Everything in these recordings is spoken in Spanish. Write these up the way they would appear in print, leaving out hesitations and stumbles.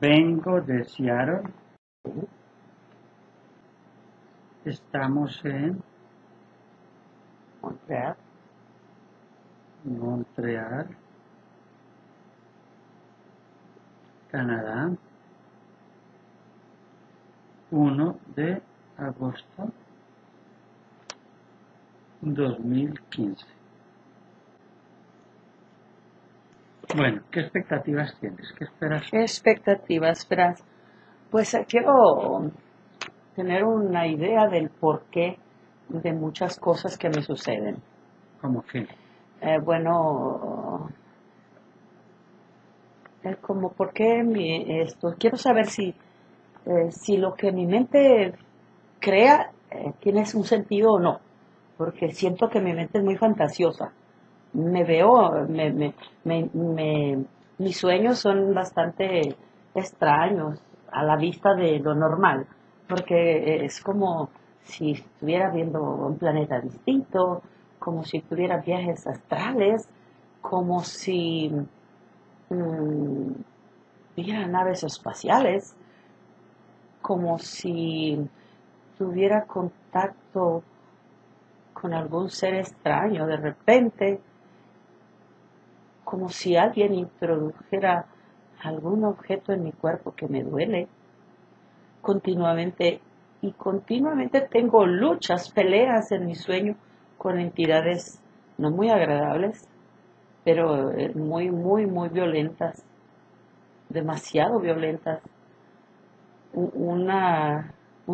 Vengo de Seattle. Estamos en Montreal, Canadá, 1 de agosto 2015. Bueno, ¿qué expectativas tienes? ¿Qué esperas? ¿Qué expectativas esperas? Pues quiero tener una idea del porqué de muchas cosas que me suceden. ¿Cómo qué? Bueno, como por qué esto. Quiero saber si lo que mi mente crea tiene un sentido o no. Porque siento que mi mente es muy fantasiosa. Me veo, mis sueños son bastante extraños a la vista de lo normal, porque es como si estuviera viendo un planeta distinto, como si tuviera viajes astrales, como si viera naves espaciales, como si tuviera contacto con algún ser extraño de repente, como si alguien introdujera algún objeto en mi cuerpo que me duele continuamente, y continuamente tengo luchas, peleas en mi sueño con entidades no muy agradables, pero muy, muy, muy violentas, demasiado violentas. Un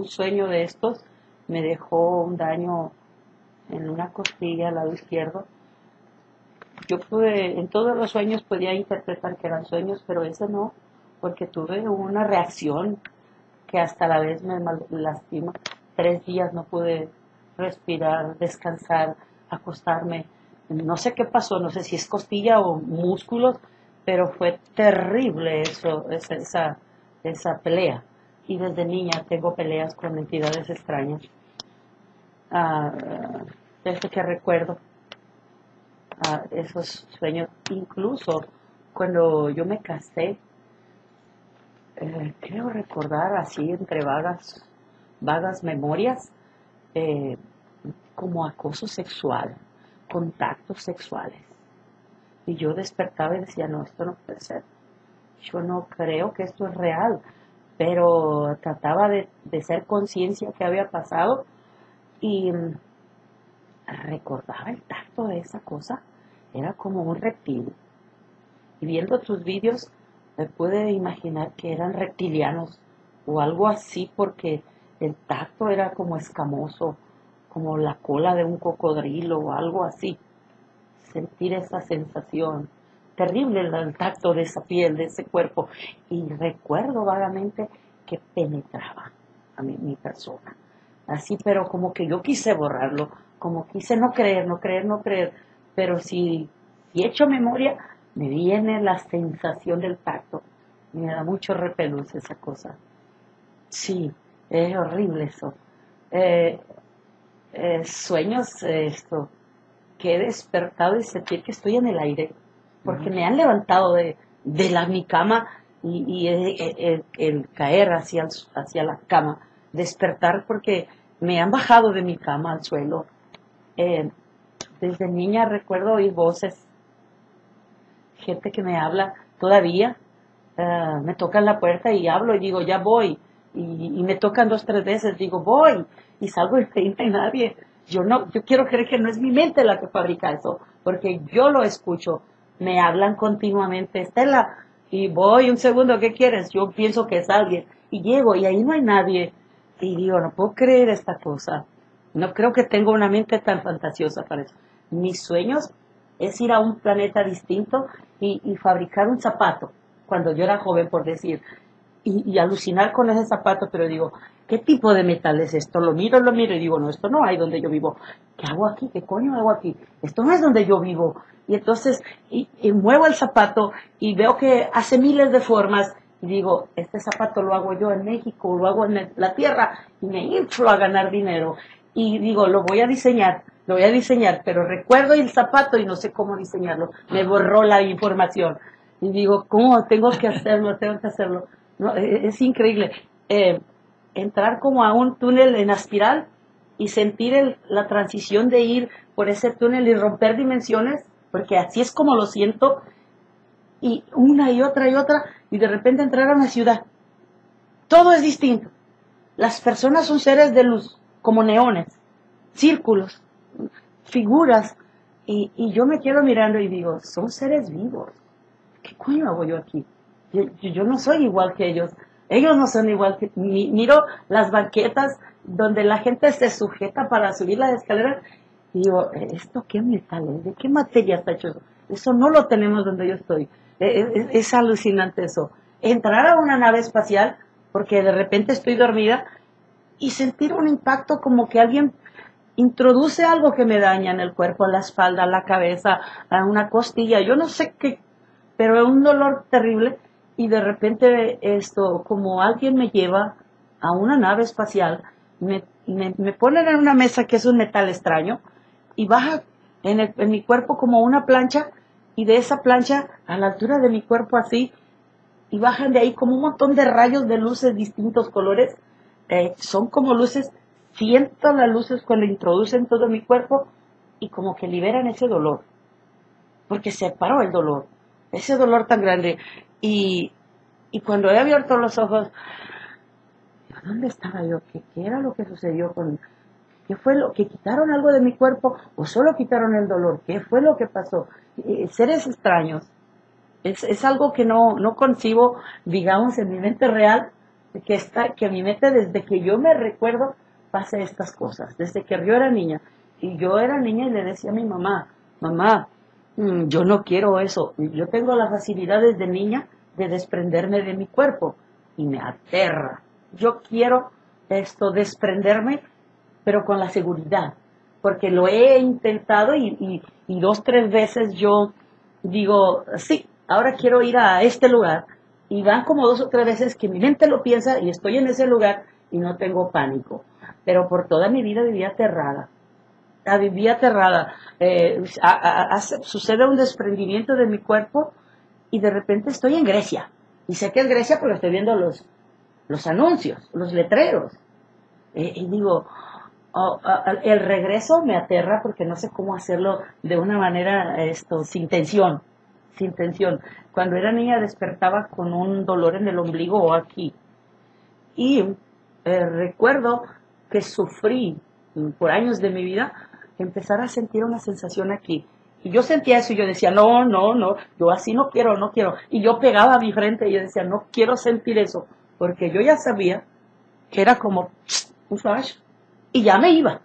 sueño de estos me dejó un daño en una costilla al lado izquierdo. Yo pude, en todos los sueños podía interpretar que eran sueños, pero ese no, porque tuve una reacción que hasta la vez me lastima. 3 días no pude respirar, descansar, acostarme. No sé qué pasó, no sé si es costilla o músculos, pero fue terrible eso, esa pelea. Y desde niña tengo peleas con entidades extrañas. Desde que recuerdo. Esos sueños, incluso cuando yo me casé, creo recordar así entre vagas memorias, como acoso sexual, contactos sexuales, y yo despertaba y decía, no, esto no puede ser, yo no creo que esto es real, pero trataba de ser conciencia que había pasado, y recordaba el tacto de esa cosa, era como un reptil, y viendo tus vídeos me pude imaginar que eran reptilianos o algo así, porque el tacto era como escamoso, como la cola de un cocodrilo o algo así, sentir esa sensación terrible, el tacto de esa piel, de ese cuerpo, y recuerdo vagamente que penetraba a mi persona, así, pero como que yo quise borrarlo, como quise no creer, pero si echo memoria, me viene la sensación del tacto, me da mucho repelús esa cosa. Sí, es horrible eso. Sueños, esto, que he despertado y sentir que estoy en el aire, porque me han levantado de mi cama y el caer hacia la cama, despertar porque me han bajado de mi cama al suelo. Desde niña recuerdo oír voces, gente que me habla todavía, me tocan la puerta y hablo y digo, ya voy, y me tocan 2, 3 veces, digo, voy, y salgo y no hay nadie. Yo quiero creer que no es mi mente la que fabrica eso, porque yo lo escucho, me hablan continuamente, Estela, y voy, un segundo, ¿qué quieres? Yo pienso que es alguien, y llego, y ahí no hay nadie, y digo, no puedo creer esta cosa. No creo que tenga una mente tan fantasiosa para eso. Mis sueños es ir a un planeta distinto y fabricar un zapato, cuando yo era joven, por decir, y alucinar con ese zapato, pero digo, ¿qué tipo de metal es esto? Lo miro y digo, no, esto no hay donde yo vivo. ¿Qué hago aquí? ¿Qué coño hago aquí? Esto no es donde yo vivo. Y entonces y muevo el zapato y veo que hace miles de formas. Y digo, este zapato lo hago yo en México, lo hago en la tierra, y me inflo a ganar dinero. Y digo, lo voy a diseñar, pero recuerdo el zapato y no sé cómo diseñarlo. Me borró la información. Y digo, ¿cómo tengo que hacerlo? ¿no? Es increíble. Entrar como a un túnel en espiral y sentir la transición de ir por ese túnel y romper dimensiones, porque así es como lo siento, y una y otra, y de repente entrar a una ciudad. Todo es distinto. Las personas son seres de luz, como neones, círculos, figuras, y yo me quedo mirando y digo, son seres vivos. ¿Qué coño hago yo aquí? Yo no soy igual que ellos. Ellos no son igual que... Miro las banquetas donde la gente se sujeta para subir las escaleras y digo, ¿esto qué metal es? ¿De qué materia está hecho eso? Eso no lo tenemos donde yo estoy. Es alucinante eso. Entrar a una nave espacial, porque de repente estoy dormida, y sentir un impacto como que alguien introduce algo que me daña en el cuerpo, en la espalda, en la cabeza, en una costilla, yo no sé qué, pero es un dolor terrible. Y de repente esto, como alguien me lleva a una nave espacial, me ponen en una mesa que es un metal extraño y baja en mi cuerpo como una plancha, y de esa plancha a la altura de mi cuerpo así, y bajan de ahí como un montón de rayos de luces, distintos colores, son como luces, siento las luces cuando introducen todo mi cuerpo y como que liberan ese dolor, porque se paró el dolor, ese dolor tan grande. Y cuando he abierto los ojos, ¿dónde estaba yo? ¿Qué era lo que sucedió? ¿Qué fue lo que quitaron algo de mi cuerpo o solo quitaron el dolor? ¿Qué fue lo que pasó? Seres extraños. Es algo que no concibo, digamos, en mi mente real, que mi mente desde que yo me recuerdo pasa estas cosas, desde que yo era niña. Y yo era niña y le decía a mi mamá, mamá, yo no quiero eso, yo tengo las facilidades de niña de desprenderme de mi cuerpo y me aterra. Yo quiero esto, desprenderme, pero con la seguridad, porque lo he intentado y 2, 3 veces yo digo, sí, ahora quiero ir a este lugar, y van como 2 o 3 veces que mi mente lo piensa y estoy en ese lugar y no tengo pánico, pero por toda mi vida vivía aterrada. Sucede un desprendimiento de mi cuerpo y de repente estoy en Grecia, y sé que es Grecia porque estoy viendo los anuncios, los letreros, y digo, el regreso me aterra porque no sé cómo hacerlo de una manera sin tensión. Cuando era niña despertaba con un dolor en el ombligo o aquí, y recuerdo que sufrí por años de mi vida empezar a sentir una sensación aquí, y yo sentía eso y yo decía, no, yo así no quiero, y yo pegaba a mi frente y yo decía, no quiero sentir eso, porque yo ya sabía que era como un flash, y ya me iba,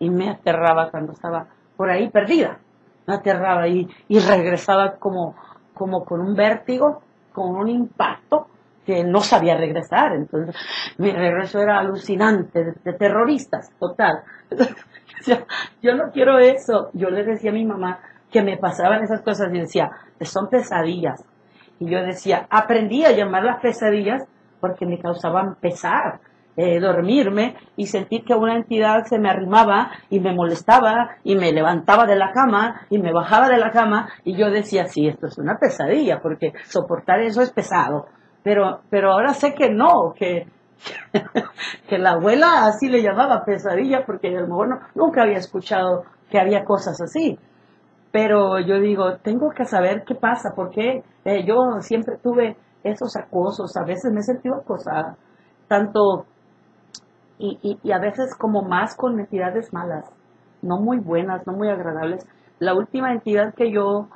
y me aterraba cuando estaba por ahí perdida, me aterraba, y regresaba como con un vértigo, con un impacto, que no sabía regresar. Entonces mi regreso era alucinante, de terroristas, total. O sea, yo no quiero eso. Yo le decía a mi mamá que me pasaban esas cosas y decía, son pesadillas. Y yo decía, aprendí a llamar las pesadillas porque me causaban pesar, dormirme y sentir que una entidad se me arrimaba y me molestaba y me levantaba de la cama y me bajaba de la cama, y yo decía, sí, esto es una pesadilla porque soportar eso es pesado. Pero ahora sé que no, que la abuela así le llamaba pesadilla, porque a lo mejor nunca había escuchado que había cosas así. Pero yo digo, tengo que saber qué pasa, porque yo siempre tuve esos acosos, a veces me he sentido acosada, tanto, y a veces como más con entidades malas, no muy buenas, no muy agradables. La última entidad que yo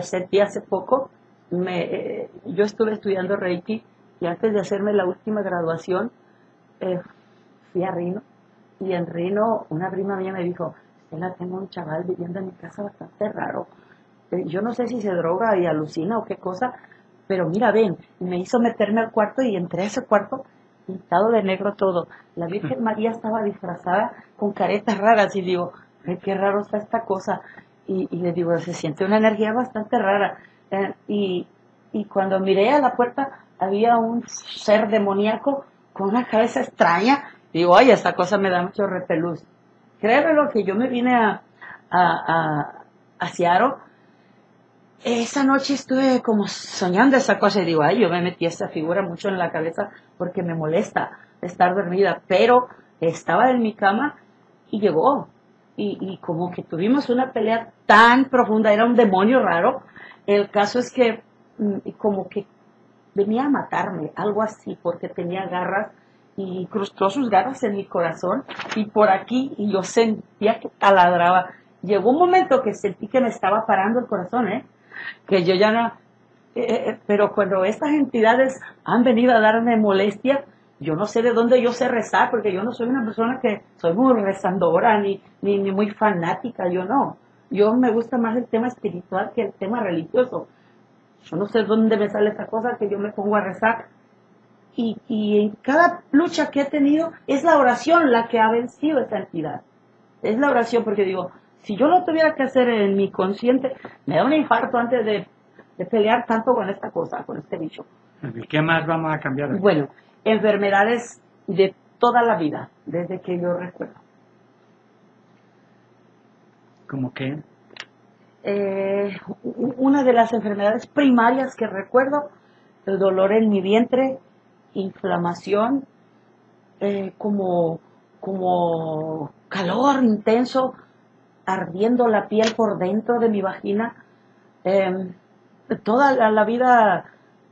sentí hace poco, yo estuve estudiando Reiki, y antes de hacerme la última graduación fui a Rino, y en Rino una prima mía me dijo, Estela, tengo un chaval viviendo en mi casa bastante raro, yo no sé si se droga y alucina o qué cosa, pero mira, ven. Y me hizo meterme al cuarto, y entré a ese cuarto pintado de negro todo, la Virgen María estaba disfrazada con caretas raras, y digo, qué raro está esta cosa, y le digo, se siente una energía bastante rara. Y cuando miré a la puerta había un ser demoníaco con una cabeza extraña. Digo, ay, esta cosa me da mucho repelús. Créeme lo que yo me vine a Seattle Esa noche estuve como soñando esa cosa y digo, ay, yo me metí esta figura mucho en la cabeza porque me molesta estar dormida, pero estaba en mi cama y llegó. Y como que tuvimos una pelea tan profunda, era un demonio raro. El caso es que como que venía a matarme, algo así, porque tenía garras y cruzó sus garras en mi corazón y por aquí, y yo sentía que taladraba. Llegó un momento que sentí que me estaba parando el corazón, que yo ya no... pero cuando estas entidades han venido a darme molestia, yo no sé de dónde yo sé rezar, porque yo no soy una persona que soy muy rezandora, ni muy fanática, yo no. Yo me gusta más el tema espiritual que el tema religioso. Yo no sé dónde me sale esta cosa que yo me pongo a rezar. Y en cada lucha que he tenido, es la oración la que ha vencido esa entidad. Es la oración, porque digo, si yo no tuviera que hacer en mi consciente, me da un infarto antes de pelear tanto con esta cosa, con este bicho. ¿Y qué más vamos a cambiar hoy? Bueno, enfermedades de toda la vida, desde que yo recuerdo. ¿Cómo qué? Una de las enfermedades primarias que recuerdo, el dolor en mi vientre, inflamación, como calor intenso, ardiendo la piel por dentro de mi vagina. Toda la vida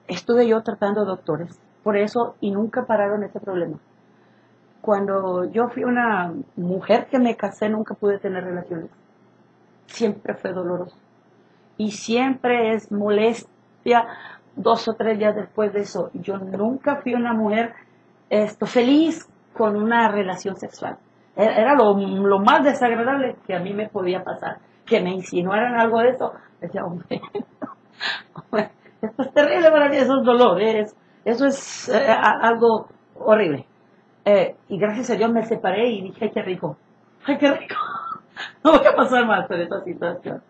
estuve yo tratando doctores. Por eso, y nunca pararon este problema. Cuando yo fui una mujer que me casé, nunca pude tener relaciones. Siempre fue doloroso. Y siempre es molestia 2 o 3 días después de eso. Yo nunca fui una mujer feliz con una relación sexual. Era lo más desagradable que a mí me podía pasar. Que me insinuaran algo de eso. Decía, hombre, esto es terrible para mí, esos dolores. Eso es algo horrible. Y gracias a Dios me separé y dije, ¡ay, qué rico! ¡Ay, qué rico! No voy a pasar más por esta situación.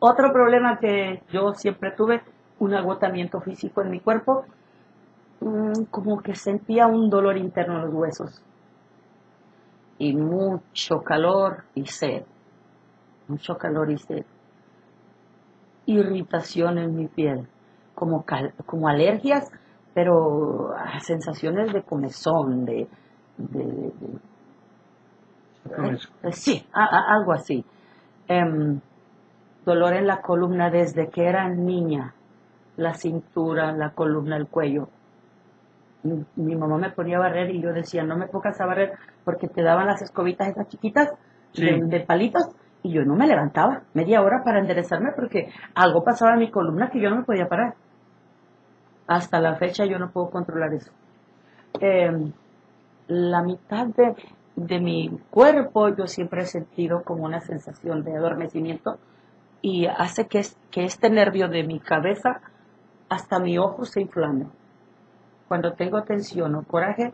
Otro problema que yo siempre tuve, un agotamiento físico en mi cuerpo. Como que sentía un dolor interno en los huesos. Y mucho calor y sed. Mucho calor y sed. Irritación en mi piel. Como alergias, pero sensaciones de comezón, sí, algo así. Dolor en la columna desde que era niña, la cintura, la columna, el cuello. Mi mamá me ponía a barrer y yo decía, no me pongas a barrer porque te daban las escobitas esas chiquitas, sí, de palitos, y yo no me levantaba media hora para enderezarme porque algo pasaba en mi columna que yo no me podía parar. Hasta la fecha yo no puedo controlar eso. La mitad de mi cuerpo yo siempre he sentido como una sensación de adormecimiento y hace que este nervio de mi cabeza hasta mi ojo se inflame. Cuando tengo tensión o coraje,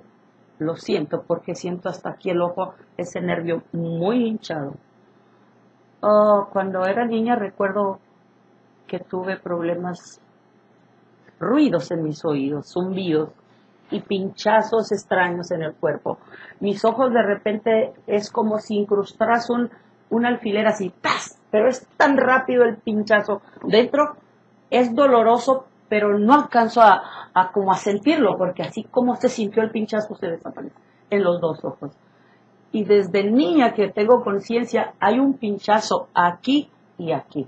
lo siento porque siento hasta aquí el ojo, ese nervio muy hinchado. Cuando era niña recuerdo que tuve problemas, ruidos en mis oídos, zumbidos y pinchazos extraños en el cuerpo. Mis ojos de repente es como si incrustaras un alfiler así, ¡tas! Pero es tan rápido el pinchazo dentro, es doloroso, pero no alcanzo a como a sentirlo, porque así como se sintió el pinchazo se desaparece en los dos ojos. Y desde niña que tengo conciencia hay un pinchazo aquí y aquí,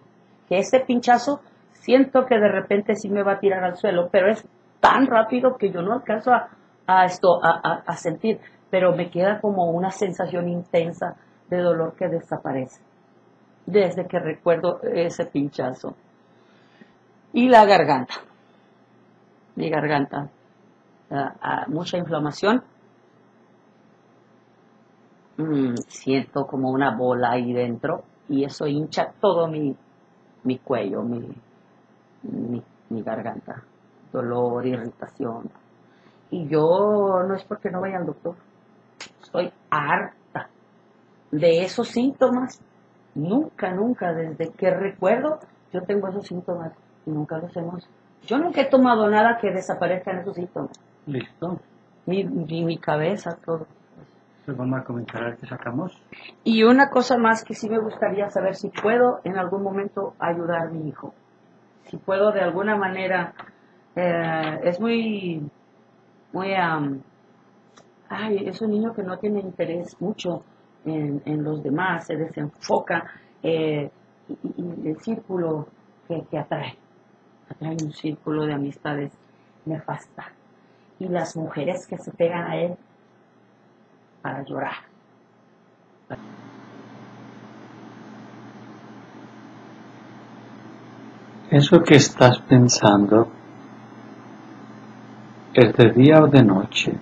que ese pinchazo siento que de repente sí me va a tirar al suelo, pero es tan rápido que yo no alcanzo a sentir, pero me queda como una sensación intensa de dolor que desaparece, desde que recuerdo ese pinchazo. Y la garganta, mi garganta, mucha inflamación, siento como una bola ahí dentro y eso hincha todo mi cuello, mi garganta, dolor, irritación. Y yo no es porque no vaya al doctor, estoy harta de esos síntomas. Nunca, desde que recuerdo, yo tengo esos síntomas y nunca los hemos. Yo nunca he tomado nada que desaparezcan esos síntomas. Listo. Mi cabeza, todo. Pues vamos a comentar a ver qué sacamos. Y una cosa más que sí me gustaría saber si puedo en algún momento ayudar a mi hijo. si puedo de alguna manera, es muy ay, es un niño que no tiene interés mucho en los demás, se desenfoca, y el círculo que atrae un círculo de amistades nefasta, y las mujeres que se pegan a él para llorar. Eso que estás pensando es de día o de noche.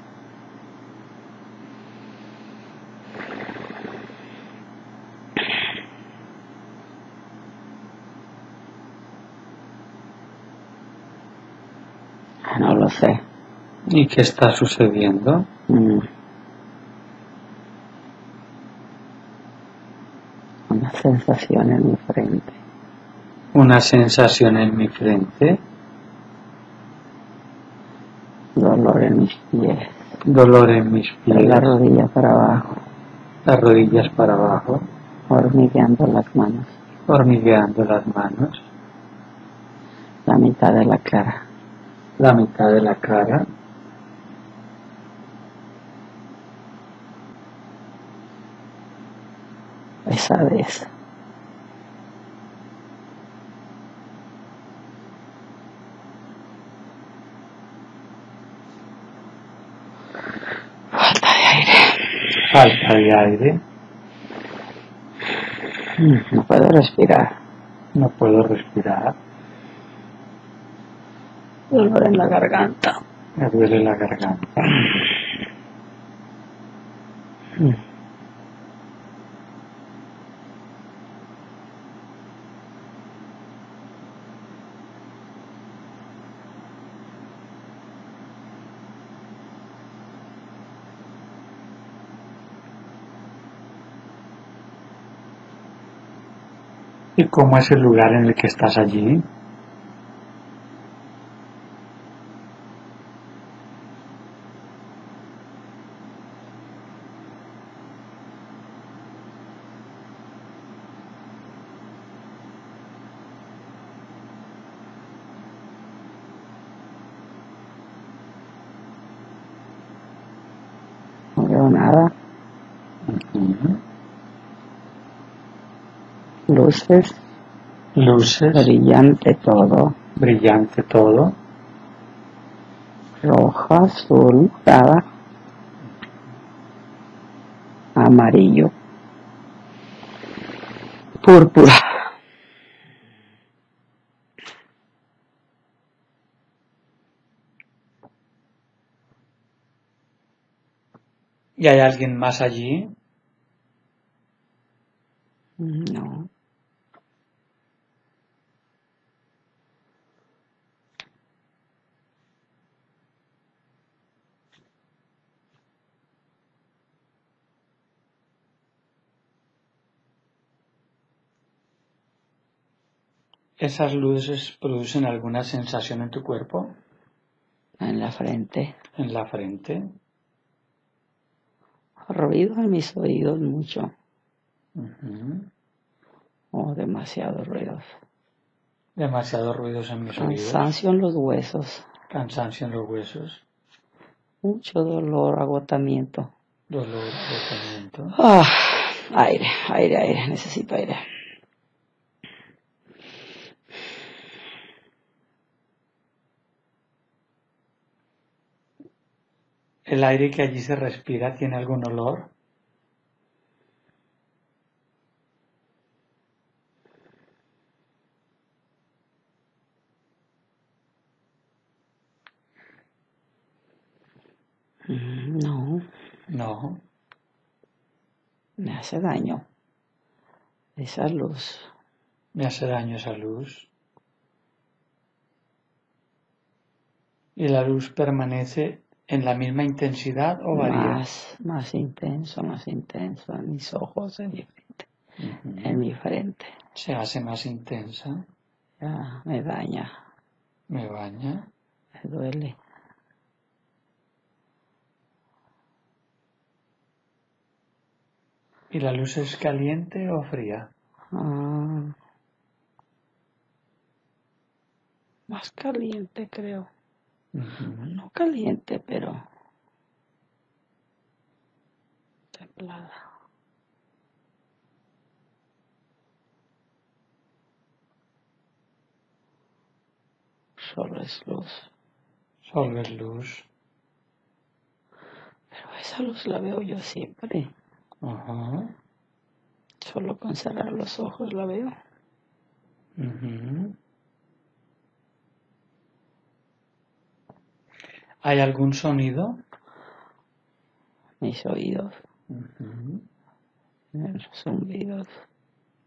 No lo sé. ¿Y qué está sucediendo? Una sensación en mi frente. ¿Una sensación en mi frente? Dolor en mis pies. Dolor en mis pies. La rodilla para abajo. Las rodillas para abajo. Hormigueando las manos. Hormigueando las manos. La mitad de la cara. La mitad de la cara. Pesadez. Falta de aire. Falta de aire. No puedo respirar. No puedo respirar. Dolor en la garganta. Me duele la garganta. ¿Y cómo es el lugar en el que estás allí? Luces, luces, brillante todo, brillante todo, roja, azul, morada, amarillo, púrpura. ¿Y hay alguien más allí? No. ¿Esas luces producen alguna sensación en tu cuerpo? En la frente. ¿En la frente? Ruido en mis oídos mucho. Oh, demasiados ruidos. Demasiados ruidos en mis oídos. Cansancio en los huesos. Cansancio en los huesos. Mucho dolor, agotamiento. Dolor, agotamiento. Ah, aire, aire, aire. Necesito aire. ¿El aire que allí se respira tiene algún olor? No. No. Me hace daño esa luz. Me hace daño esa luz. ¿Y la luz permanece en la misma intensidad o varía? Más intenso, más intenso. En mis ojos, en mi frente. En mi frente. ¿Se hace más intensa? Ya, me daña. ¿Me daña? Me duele. ¿Y la luz es caliente o fría? más caliente, creo. No caliente, pero templada. Solo es luz. Solo es luz. Pero esa luz la veo yo siempre. Ajá. Solo con cerrar los ojos la veo. ¿Hay algún sonido? Mis oídos. Los zumbidos.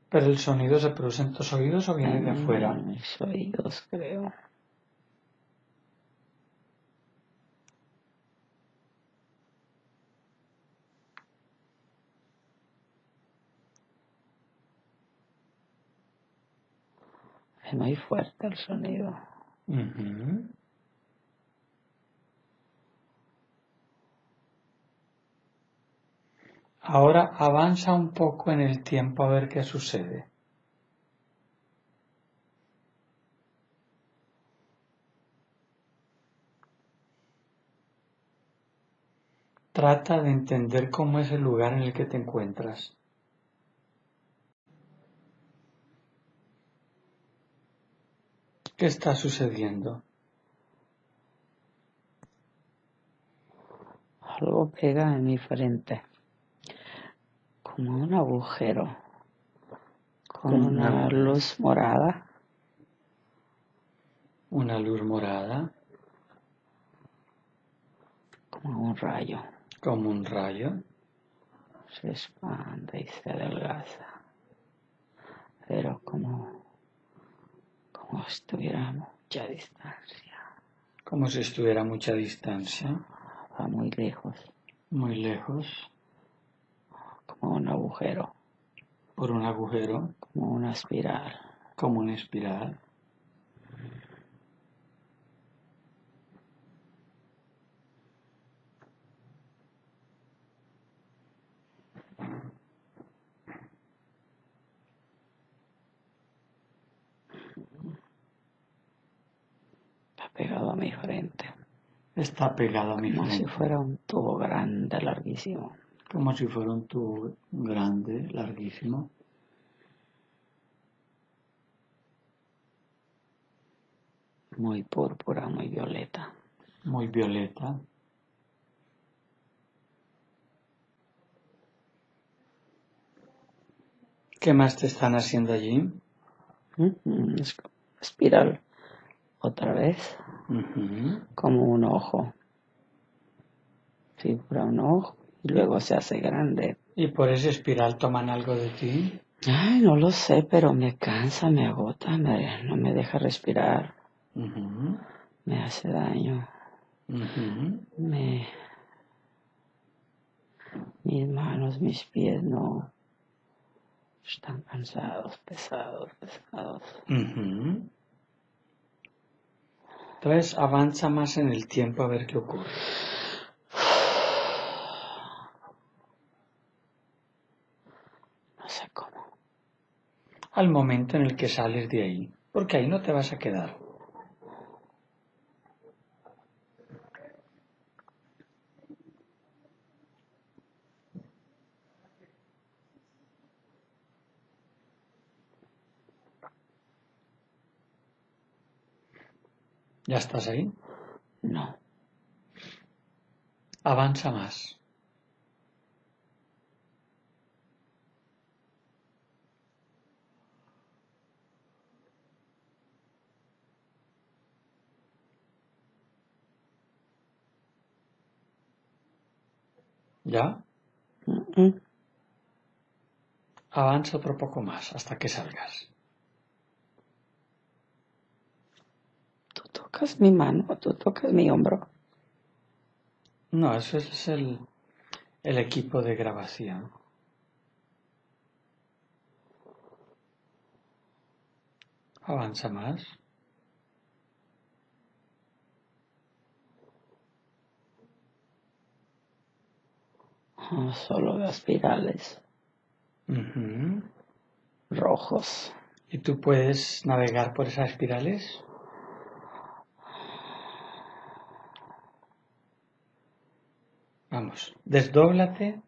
¿Pero el sonido se produce en tus oídos o viene de afuera? Mis oídos, creo. Es muy fuerte el sonido. Ahora avanza un poco en el tiempo a ver qué sucede. Trata de entender cómo es el lugar en el que te encuentras. ¿Qué está sucediendo? Algo pega en mi frente, como un agujero, con una luz morada. Una luz morada. Como un rayo. Como un rayo. Se expande y se adelgaza, pero como si estuviera a mucha distancia. Como si estuviera a mucha distancia. Va muy lejos. Muy lejos. Como un agujero. Por un agujero. Como una espiral. Como una espiral. Pegado a mi frente. Está pegado a mi frente. Como si fuera un tubo grande, larguísimo. Como si fuera un tubo grande, larguísimo. Muy púrpura, muy violeta. Muy violeta. ¿Qué más te están haciendo allí? Es espiral. Otra vez, como un ojo, figura un ojo y luego se hace grande. ¿Y por esa espiral toman algo de ti? Ay, no lo sé, pero me cansa, me agota, no me deja respirar, me hace daño, mis manos, mis pies no están cansados, pesados, pesados. Entonces avanza más en el tiempo a ver qué ocurre. No sé cómo. Al momento en el que sales de ahí, porque ahí no te vas a quedar. ¿Ya estás ahí? No. Avanza más. ¿Ya? Avanza otro poco más hasta que salgas. ¿Tocas mi mano? ¿Tú tocas mi hombro? No, eso es el equipo de grabación. Avanza más. Solo las espirales. Rojos. ¿Y tú puedes navegar por esas espirales? Vamos, desdóblate,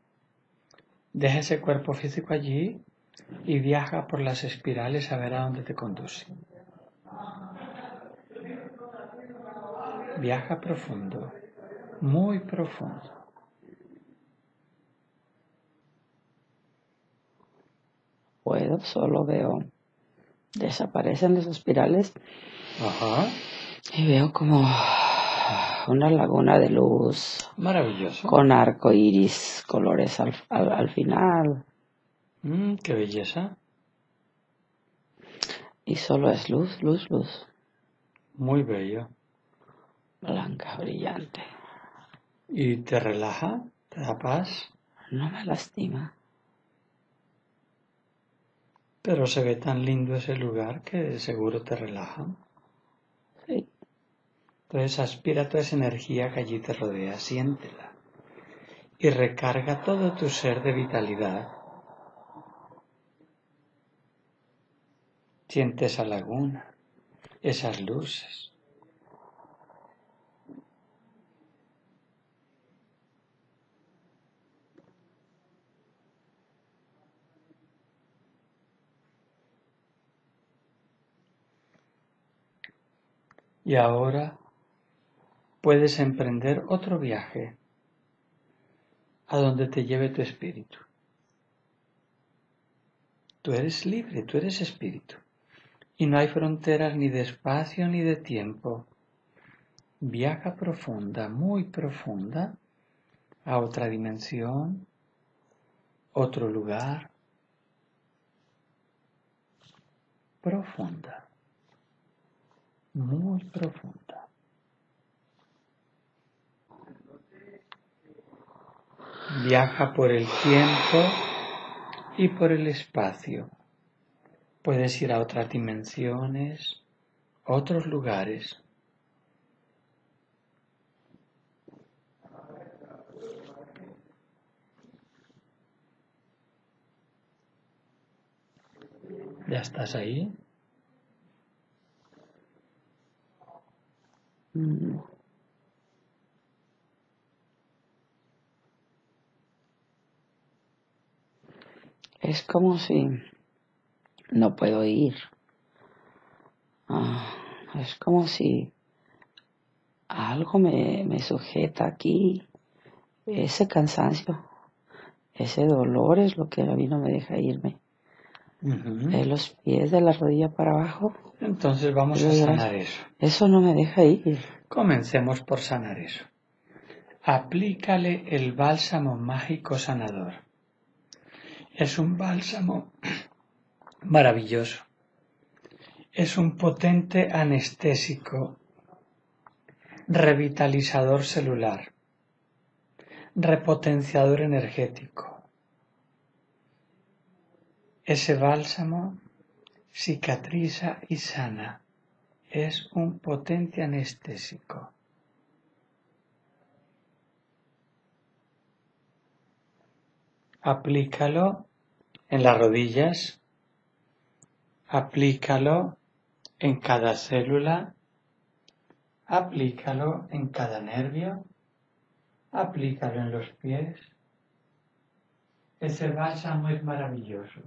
deja ese cuerpo físico allí y viaja por las espirales a ver a dónde te conduce. Viaja profundo, muy profundo. Puedo, solo veo, desaparecen las espirales. Ajá. Y veo como una laguna de luz. Maravilloso. Con arco iris, colores al final. Qué belleza. Y solo es luz, luz, luz. Muy bello. Blanca, brillante. ¿Y te relaja? ¿Te da paz? No me lastima. Pero se ve tan lindo ese lugar que seguro te relaja. Sí. Entonces aspira toda esa energía que allí te rodea, siéntela. Y recarga todo tu ser de vitalidad. Siente esa laguna, esas luces. Y ahora puedes emprender otro viaje a donde te lleve tu espíritu. Tú eres libre, tú eres espíritu. Y no hay fronteras ni de espacio ni de tiempo. Viaja profunda, muy profunda, a otra dimensión, otro lugar. Profunda. Muy profunda. Viaja por el tiempo y por el espacio. Puedes ir a otras dimensiones, otros lugares. ¿Ya estás ahí? Es como si no puedo ir. Es como si algo me sujeta aquí. Ese cansancio, ese dolor es lo que a mí no me deja irme. De los pies de la rodilla para abajo. Entonces vamos a sanar eso. Eso no me deja ir. Comencemos por sanar eso. Aplícale el bálsamo mágico sanador. Es un bálsamo maravilloso. Es un potente anestésico, revitalizador celular, repotenciador energético. Ese bálsamo cicatriza y sana. Es un potente anestésico. Aplícalo en las rodillas. Aplícalo en cada célula. Aplícalo en cada nervio. Aplícalo en los pies. Ese bálsamo es maravilloso.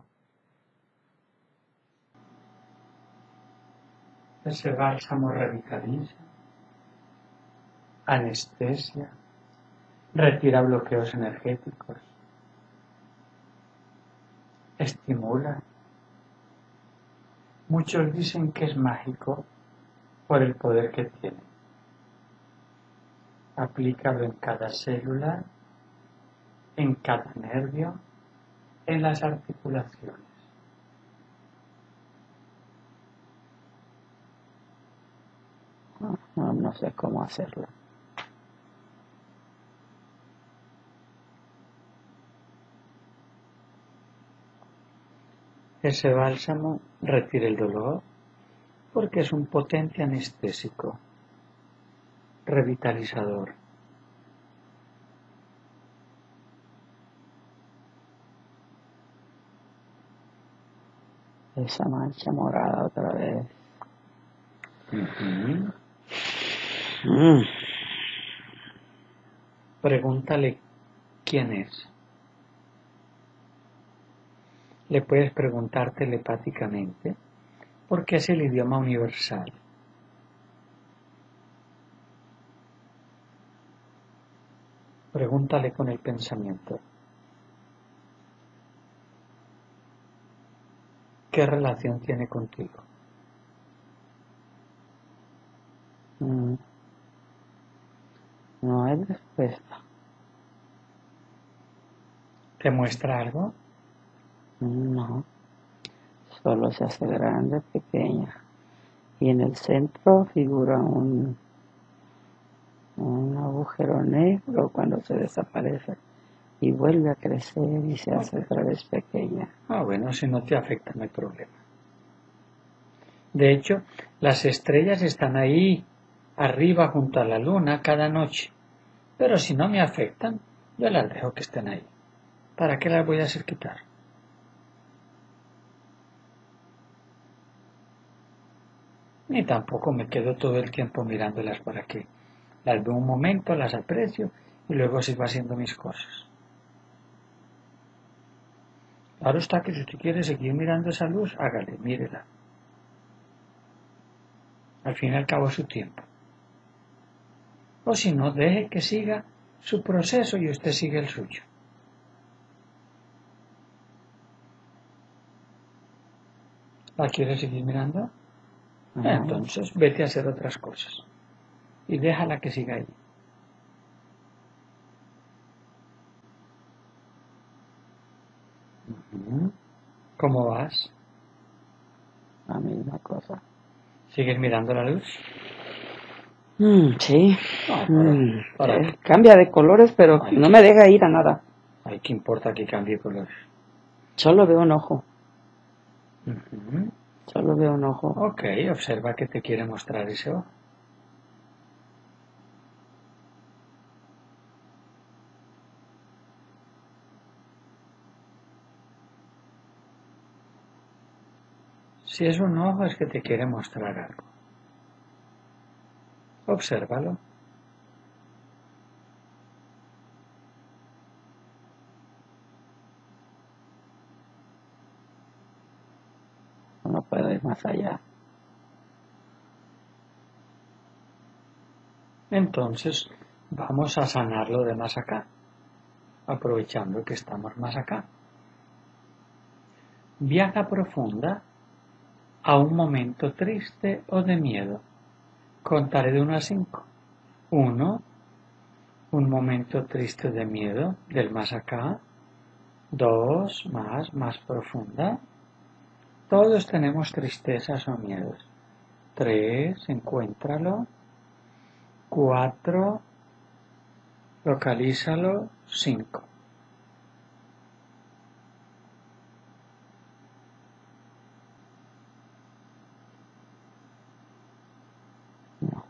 Ese bálsamo revitaliza, anestesia, retira bloqueos energéticos, estimula. Muchos dicen que es mágico por el poder que tiene. Aplícalo en cada célula, en cada nervio, en las articulaciones. No sé cómo hacerlo. Ese bálsamo retira el dolor porque es un potente anestésico, revitalizador. Esa mancha morada otra vez. Pregúntale quién es. Le puedes preguntar telepáticamente, porque es el idioma universal. Pregúntale con el pensamiento. ¿Qué relación tiene contigo? No hay respuesta. ¿Te muestra algo? No, solo se hace grande, pequeña. Y en el centro figura un agujero negro cuando se desaparece y vuelve a crecer y se hace otra vez pequeña. Ah, bueno, si no te afecta no hay problema. De hecho, las estrellas están ahí arriba junto a la luna cada noche, pero si no me afectan, yo las dejo que estén ahí. ¿Para qué las voy a hacer quitar? Ni tampoco me quedo todo el tiempo mirándolas para que las veo un momento, las aprecio y luego sigo haciendo mis cosas. Claro está que si usted quiere seguir mirando esa luz, hágale, mírela. Al fin y al cabo es su tiempo. O si no, deje que siga su proceso y usted sigue el suyo. ¿La quiere seguir mirando? Entonces vete a hacer otras cosas y déjala que siga ahí. ¿Cómo vas? La misma cosa. ¿Sigues mirando la luz? Sí. Para. Cambia de colores, pero ay, no me deja ir a nada. Ay, ¿qué importa que cambie colores? Solo veo un ojo. Solo veo un ojo. Ok, observa que te quiere mostrar ese ojo. Si es un ojo es que te quiere mostrar algo. Obsérvalo. No puedo ir más allá. Entonces vamos a sanar lo de más acá, aprovechando que estamos más acá. Viaja profunda a un momento triste o de miedo. Contaré de 1 a 5. 1. Un momento triste de miedo del más acá. 2. Más profunda. Todos tenemos tristezas o miedos. 3. Encuéntralo. 4. Localízalo. 5. No.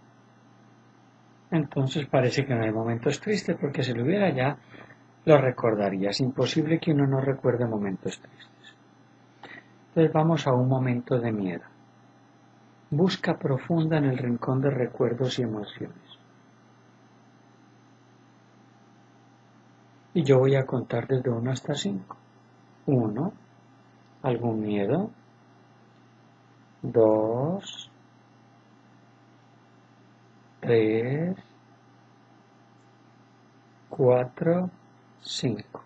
Entonces parece que no hay momentos tristes, porque si lo hubiera ya lo recordaría. Es imposible que uno no recuerde momentos tristes. Entonces vamos a un momento de miedo. Busca profunda en el rincón de recuerdos y emociones. Y yo voy a contar desde 1 hasta 5. 1. Algún miedo. 2. 3. 4. 5.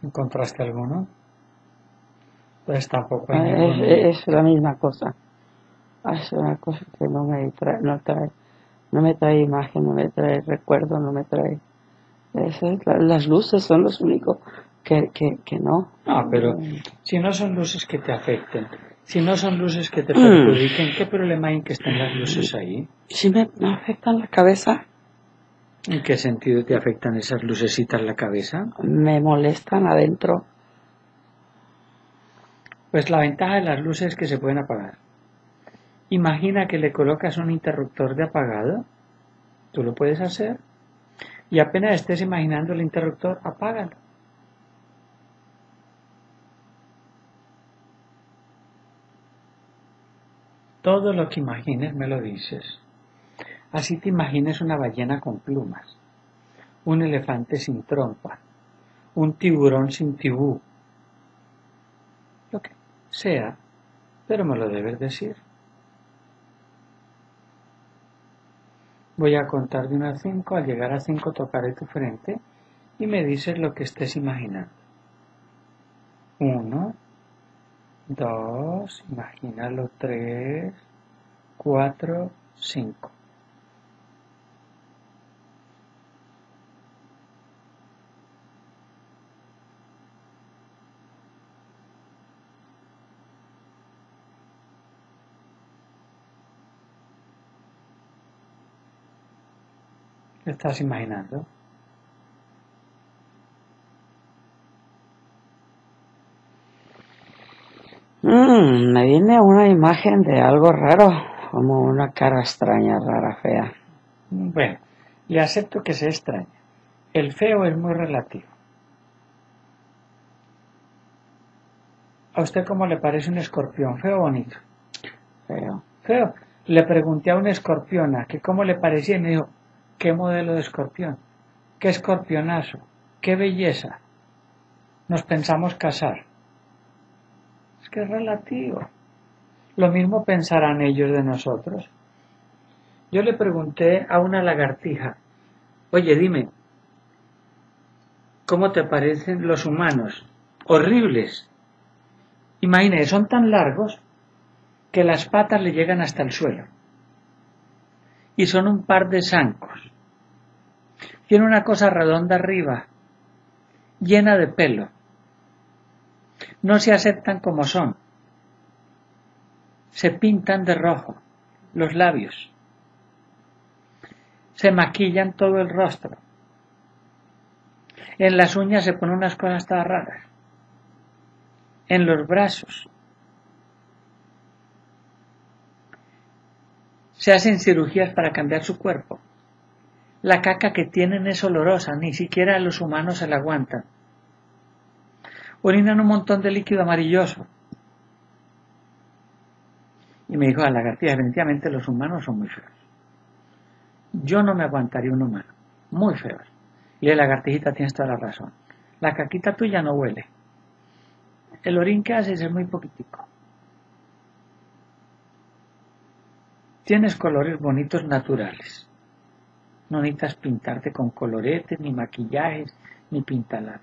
¿Encontraste alguno? Pues tampoco hay ninguno. Es la misma cosa. Es una cosa que no me trae imagen, no me trae recuerdo, no me trae... las luces son los únicos que no. Ah, pero si no son luces que te afecten, si no son luces que te perjudiquen, ¿qué problema hay en que estén las luces ahí? Si me afectan la cabeza. ¿En qué sentido te afectan esas lucecitas en la cabeza? Me molestan adentro. Pues la ventaja de las luces es que se pueden apagar. Imagina que le colocas un interruptor de apagado. Tú lo puedes hacer. Y apenas estés imaginando el interruptor, apágalo. Todo lo que imagines me lo dices. Así te imagines una ballena con plumas, un elefante sin trompa, un tiburón sin tibú, lo que sea, pero me lo debes decir. Voy a contar de 1 a 5, al llegar a 5 tocaré tu frente y me dices lo que estés imaginando. 1, 2, imagínalo 3, 4, 5. ¿Qué estás imaginando? Me viene una imagen de algo raro, como una cara extraña, rara, fea. Bueno, y acepto que sea extraña. El feo es muy relativo. ¿A usted cómo le parece un escorpión? ¿Feo o bonito? Feo. Feo. Le pregunté a una escorpiona que cómo le parecía y me dijo, ¿qué modelo de escorpión? ¿Qué escorpionazo? ¿Qué belleza? Nos pensamos casar. Es que es relativo. Lo mismo pensarán ellos de nosotros. Yo le pregunté a una lagartija, oye, dime, ¿cómo te parecen los humanos? Horribles. Imagínate, son tan largos que las patas le llegan hasta el suelo. Y son un par de zancos. Tiene una cosa redonda arriba, llena de pelo. No se aceptan como son. Se pintan de rojo los labios. Se maquillan todo el rostro. En las uñas se ponen unas cosas todas raras. En los brazos. Se hacen cirugías para cambiar su cuerpo. La caca que tienen es olorosa, ni siquiera a los humanos se la aguantan. Orinan un montón de líquido amarilloso. Y me dijo a la lagartija, definitivamente los humanos son muy feos. Yo no me aguantaría un humano, muy feos. Y la lagartijita, tienes toda la razón. La caquita tuya no huele. El orín que haces es muy poquitico. Tienes colores bonitos naturales. No necesitas pintarte con coloretes, ni maquillajes, ni pintalabios.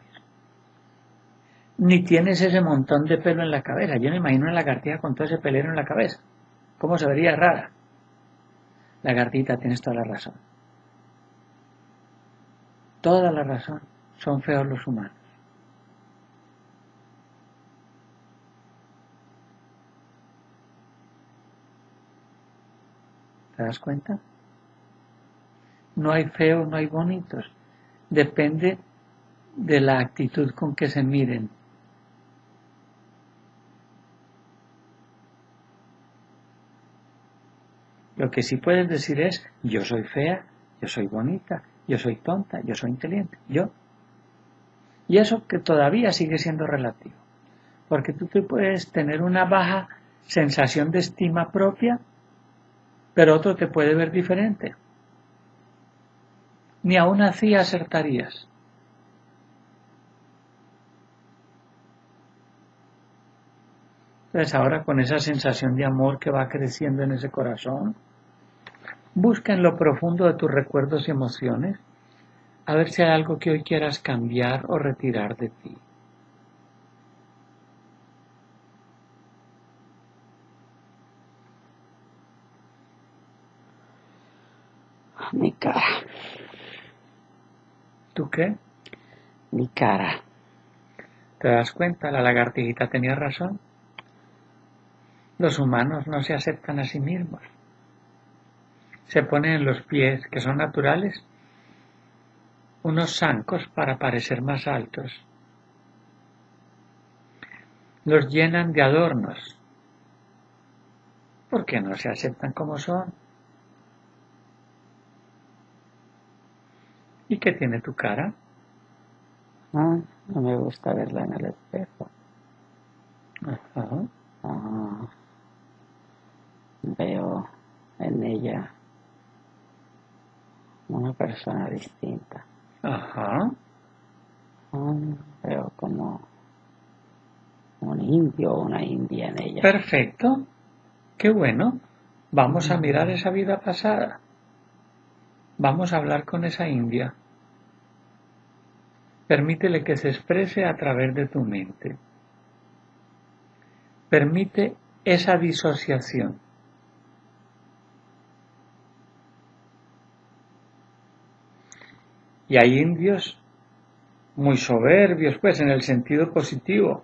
Ni tienes ese montón de pelo en la cabeza. Yo me imagino una lagartija con todo ese pelero en la cabeza. ¿Cómo se vería rara? Lagartija, tienes toda la razón. Toda la razón. Son feos los humanos. ¿Te das cuenta? No hay feos, no hay bonitos. Depende de la actitud con que se miren. Lo que sí puedes decir es, yo soy fea, yo soy bonita, yo soy tonta, yo soy inteligente, yo. Y eso que todavía sigue siendo relativo. Porque tú te puedes tener una baja sensación de estima propia, pero otro te puede ver diferente. Ni aún así acertarías. Entonces ahora con esa sensación de amor que va creciendo en ese corazón, busca en lo profundo de tus recuerdos y emociones a ver si hay algo que hoy quieras cambiar o retirar de ti. Mi cara. ¿Tú qué? Mi cara. ¿Te das cuenta? La lagartijita tenía razón. Los humanos no se aceptan a sí mismos. Se ponen en los pies, que son naturales, unos zancos para parecer más altos. Los llenan de adornos. Porque no se aceptan como son. ¿Y qué tiene tu cara? Ah, no me gusta verla en el espejo. Ajá. Ah, Veo en ella una persona distinta. Ajá. Veo como un indio o una india en ella. Perfecto. Qué bueno. Vamos a mirar esa vida pasada. Vamos a hablar con esa india. Permítele que se exprese a través de tu mente. Permite esa disociación. Y hay indios muy soberbios, pues, en el sentido positivo.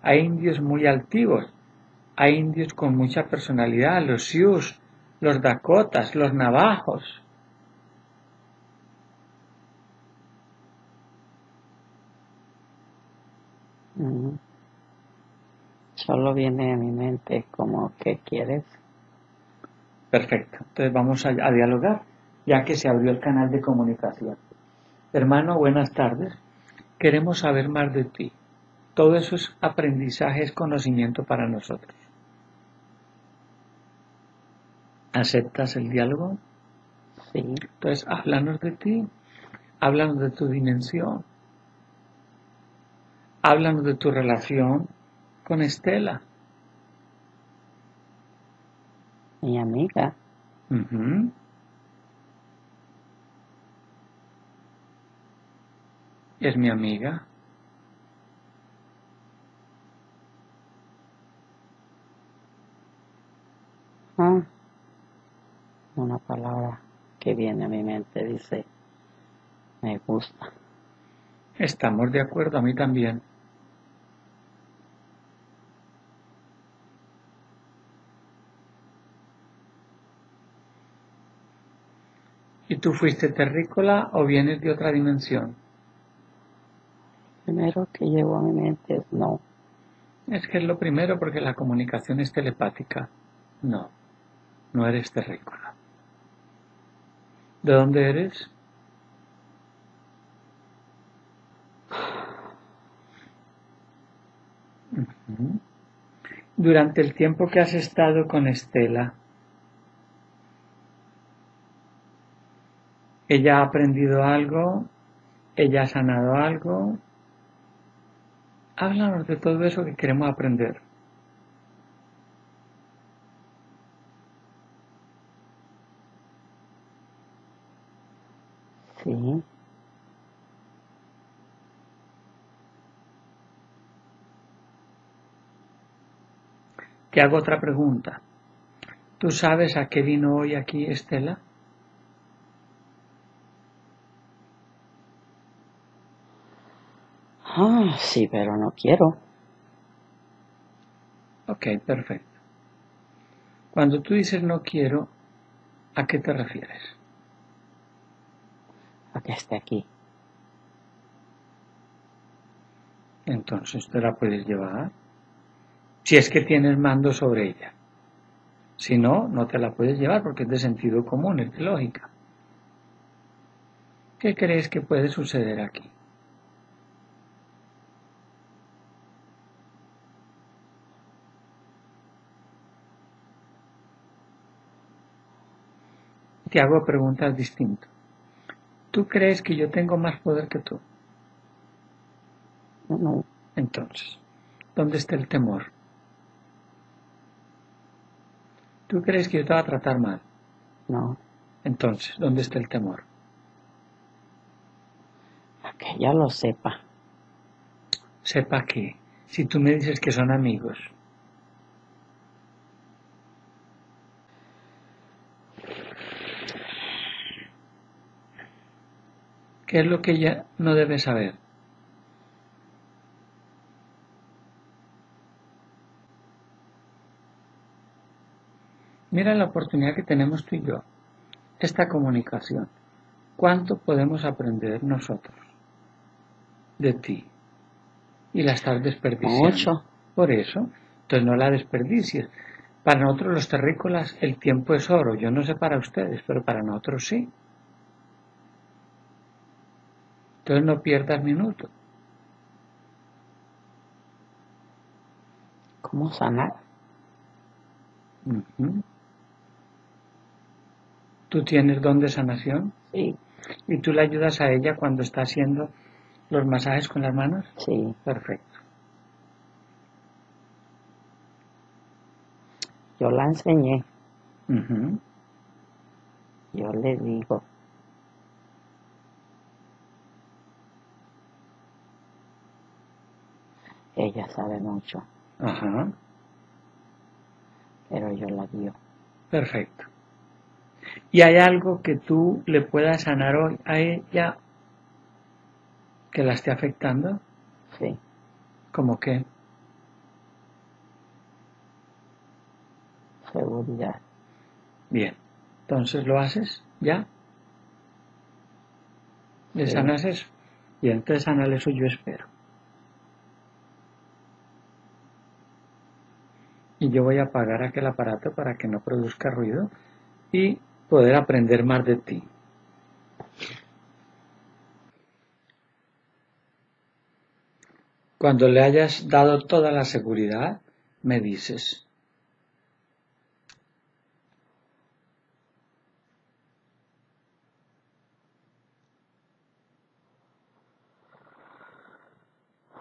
Hay indios muy altivos. Hay indios con mucha personalidad, los Sioux, los Dakotas, los Navajos. Solo viene a mi mente como, ¿qué quieres? Perfecto. Entonces vamos a dialogar, ya que se abrió el canal de comunicación. Hermano, buenas tardes. Queremos saber más de ti. Todo eso es aprendizaje, es conocimiento para nosotros. ¿Aceptas el diálogo? Sí. Entonces, háblanos de ti. Háblanos de tu dimensión. Háblanos de tu relación con Estela. Mi amiga. Uh-huh. Es mi amiga. Una palabra que viene a mi mente dice, me gusta. Estamos de acuerdo, a mí también. ¿Y tú fuiste terrícola o vienes de otra dimensión? Primero que llevo a mi mente es no. Es que es lo primero porque la comunicación es telepática. No, no eres terrícola. ¿De dónde eres? Uh-huh. Durante el tiempo que has estado con Estela, ¿ella ha aprendido algo? ¿Ella ha sanado algo? Háblanos de todo eso que queremos aprender. Sí. Te hago otra pregunta. ¿Tú sabes a qué vino hoy aquí Estela? Ah, sí, pero no quiero. Ok, perfecto. Cuando tú dices no quiero, ¿a qué te refieres? A que esté aquí. Entonces te la puedes llevar. Si es que tienes mando sobre ella. Si no, no te la puedes llevar porque es de sentido común, es de lógica. ¿Qué crees que puede suceder aquí? Te hago preguntas distintas. ¿Tú crees que yo tengo más poder que tú? No. Entonces, ¿dónde está el temor? ¿Tú crees que yo te voy a tratar mal? No. Entonces, ¿dónde está el temor? A que ya lo sepa. ¿Sepa qué? Si tú me dices que son amigos. ¿Qué es lo que ella no debe saber? Mira la oportunidad que tenemos tú y yo, esta comunicación. ¿Cuánto podemos aprender nosotros de ti? Y la estar desperdiciando. Mucho. Por eso, entonces no la desperdicies. Para nosotros los terrícolas el tiempo es oro. Yo no sé para ustedes, pero para nosotros sí. Entonces no pierdas minutos. ¿Cómo sanar? Uh-huh. Tú tienes don de sanación. Sí. ¿Y tú le ayudas a ella cuando está haciendo los masajes con las manos? Sí. Perfecto. Yo la enseñé. Uh-huh. Yo le digo. Ella sabe mucho. Ajá. Pero yo la guío. Perfecto. ¿Y hay algo que tú le puedas sanar hoy a ella que la esté afectando? Sí. ¿Cómo qué? Seguridad. Bien. Entonces, ¿lo haces ya? ¿Le sanas eso? Y entonces, sanale eso, yo espero. Y yo voy a apagar aquel aparato para que no produzca ruido y poder aprender más de ti. Cuando le hayas dado toda la seguridad, me dices.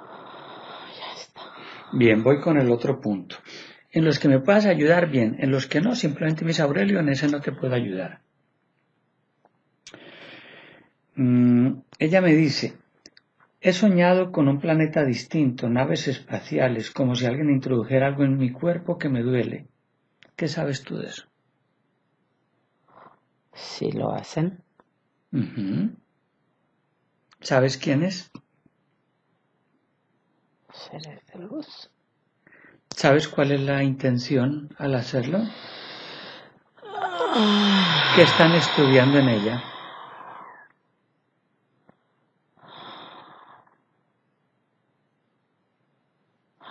Ya está. Bien, voy con el otro punto. En los que me puedas ayudar, bien. En los que no, simplemente me dice Aurelio, en ese no te puedo ayudar. Ella me dice, he soñado con un planeta distinto, naves espaciales, como si alguien introdujera algo en mi cuerpo que me duele. ¿Qué sabes tú de eso? Sí, lo hacen. Uh-huh. ¿Sabes quién es? Seres de luz. ¿Sabes cuál es la intención al hacerlo? ¿Qué están estudiando en ella?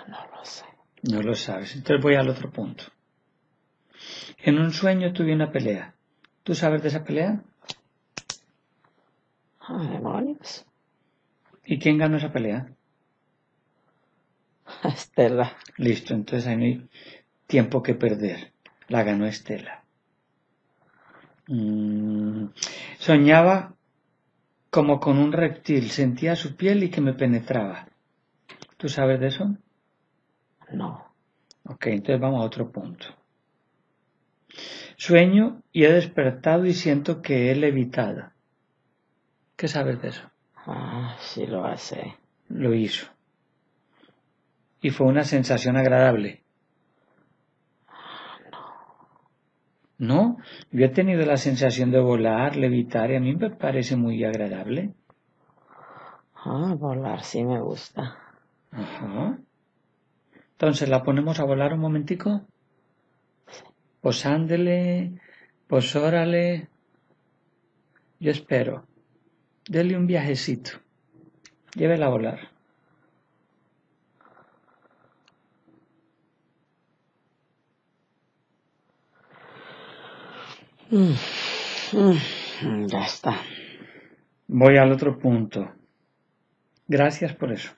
No lo sé. No lo sabes. Entonces voy al otro punto. En un sueño tuve una pelea. ¿Tú sabes de esa pelea? Ah, demonios. ¿Y quién ganó esa pelea? Estela. Listo, entonces ahí no hay tiempo que perder. La ganó Estela. Soñaba como con un reptil. Sentía su piel y que me penetraba. ¿Tú sabes de eso? No. Ok, entonces vamos a otro punto. Sueño y he despertado y siento que he levitado. ¿Qué sabes de eso? Ah, sí lo hace. Lo hizo. ¿Y fue una sensación agradable? No. ¿No? Yo he tenido la sensación de volar, levitar, y a mí me parece muy agradable. Ah, volar sí me gusta. Ajá. Entonces, ¿la ponemos a volar un momentico? Sí. Posándele, posórale. Yo espero. Dele un viajecito. Llévela a volar. Ya está. Voy al otro punto. Gracias por eso.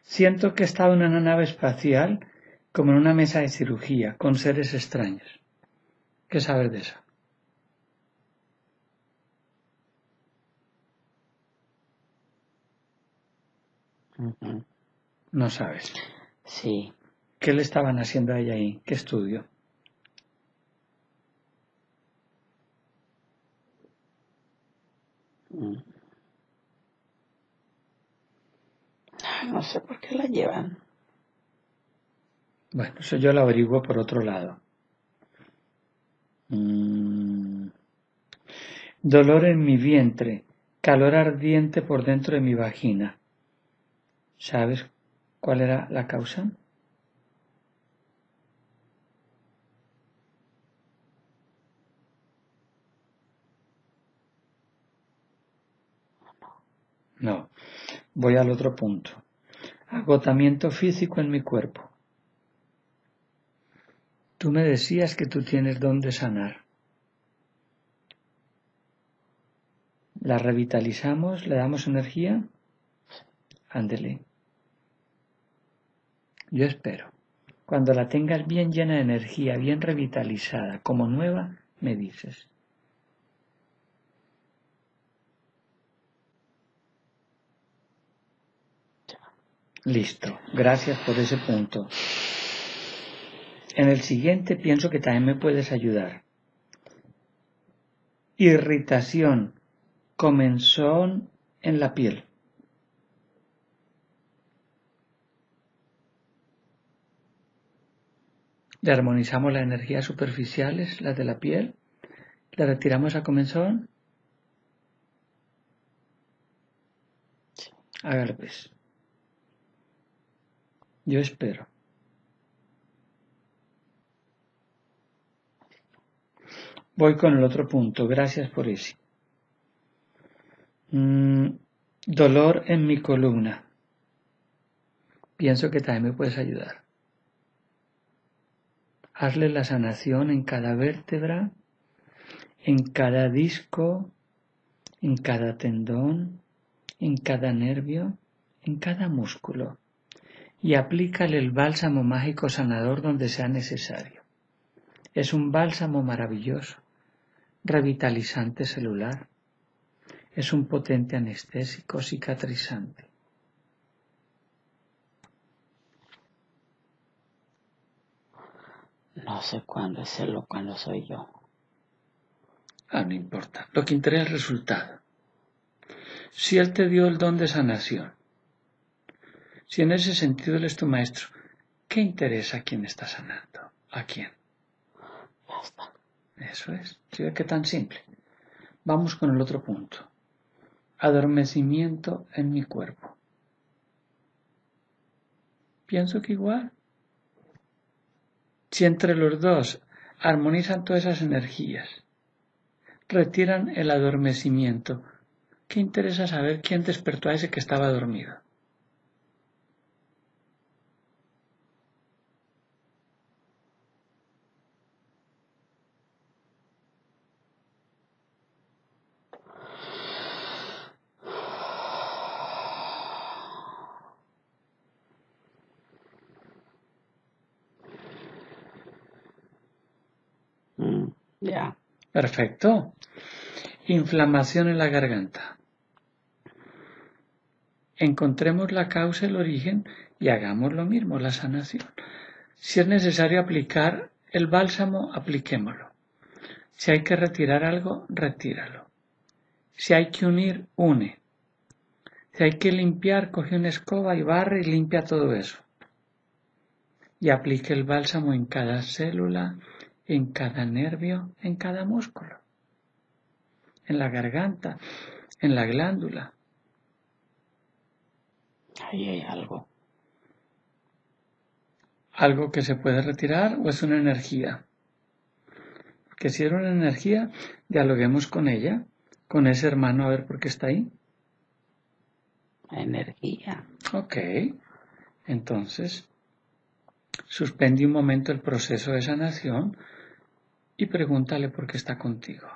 Siento que he estado en una nave espacial como en una mesa de cirugía con seres extraños. ¿Qué sabes de eso? Uh-huh. No sabes. Sí. ¿Qué le estaban haciendo a ella ahí? ¿Qué estudio? No sé por qué la llevan. Bueno, eso yo lo averiguo por otro lado. Dolor en mi vientre, calor ardiente por dentro de mi vagina. ¿Sabes cuál era la causa? No. Voy al otro punto. Agotamiento físico en mi cuerpo. Tú me decías que tú tienes dónde sanar. ¿La revitalizamos? ¿Le damos energía? Ándele. Yo espero. Cuando la tengas bien llena de energía, bien revitalizada, como nueva, me dices. Listo, gracias por ese punto. En el siguiente pienso que también me puedes ayudar. Irritación, comenzón en la piel. Le armonizamos las energías superficiales, las de la piel. Le retiramos a comenzón. Hágale pues. Yo espero. Voy con el otro punto. Gracias por eso. Dolor en mi columna. Pienso que también me puedes ayudar. Hazle la sanación en cada vértebra, en cada disco, en cada tendón, en cada nervio, en cada músculo. Y aplícale el bálsamo mágico sanador donde sea necesario. Es un bálsamo maravilloso, revitalizante celular. Es un potente anestésico cicatrizante. No sé cuándo es él o cuándo soy yo. Ah, no importa. Lo que interesa es el resultado. Si él te dio el don de sanación, si en ese sentido él es tu maestro, ¿qué interesa a quién está sanando? ¿A quién? Ya está. Eso es. ¿Sí ve qué tan simple? Vamos con el otro punto. Adormecimiento en mi cuerpo. Pienso que igual. Si entre los dos armonizan todas esas energías, retiran el adormecimiento, ¿qué interesa saber quién despertó a ese que estaba dormido? Ya. Perfecto. Inflamación en la garganta. Encontremos la causa, el origen y hagamos lo mismo, la sanación. Si es necesario aplicar el bálsamo, apliquémoslo. Si hay que retirar algo, retíralo. Si hay que unir, une. Si hay que limpiar, coge una escoba y barre y limpia todo eso. Y aplique el bálsamo en cada célula, en cada nervio, en cada músculo, en la garganta, en la glándula. Ahí hay algo. ¿Algo que se puede retirar o es una energía? Porque si era una energía, dialoguemos con ella, con ese hermano, a ver por qué está ahí. Energía. Ok. Entonces, suspende un momento el proceso de sanación y pregúntale por qué está contigo.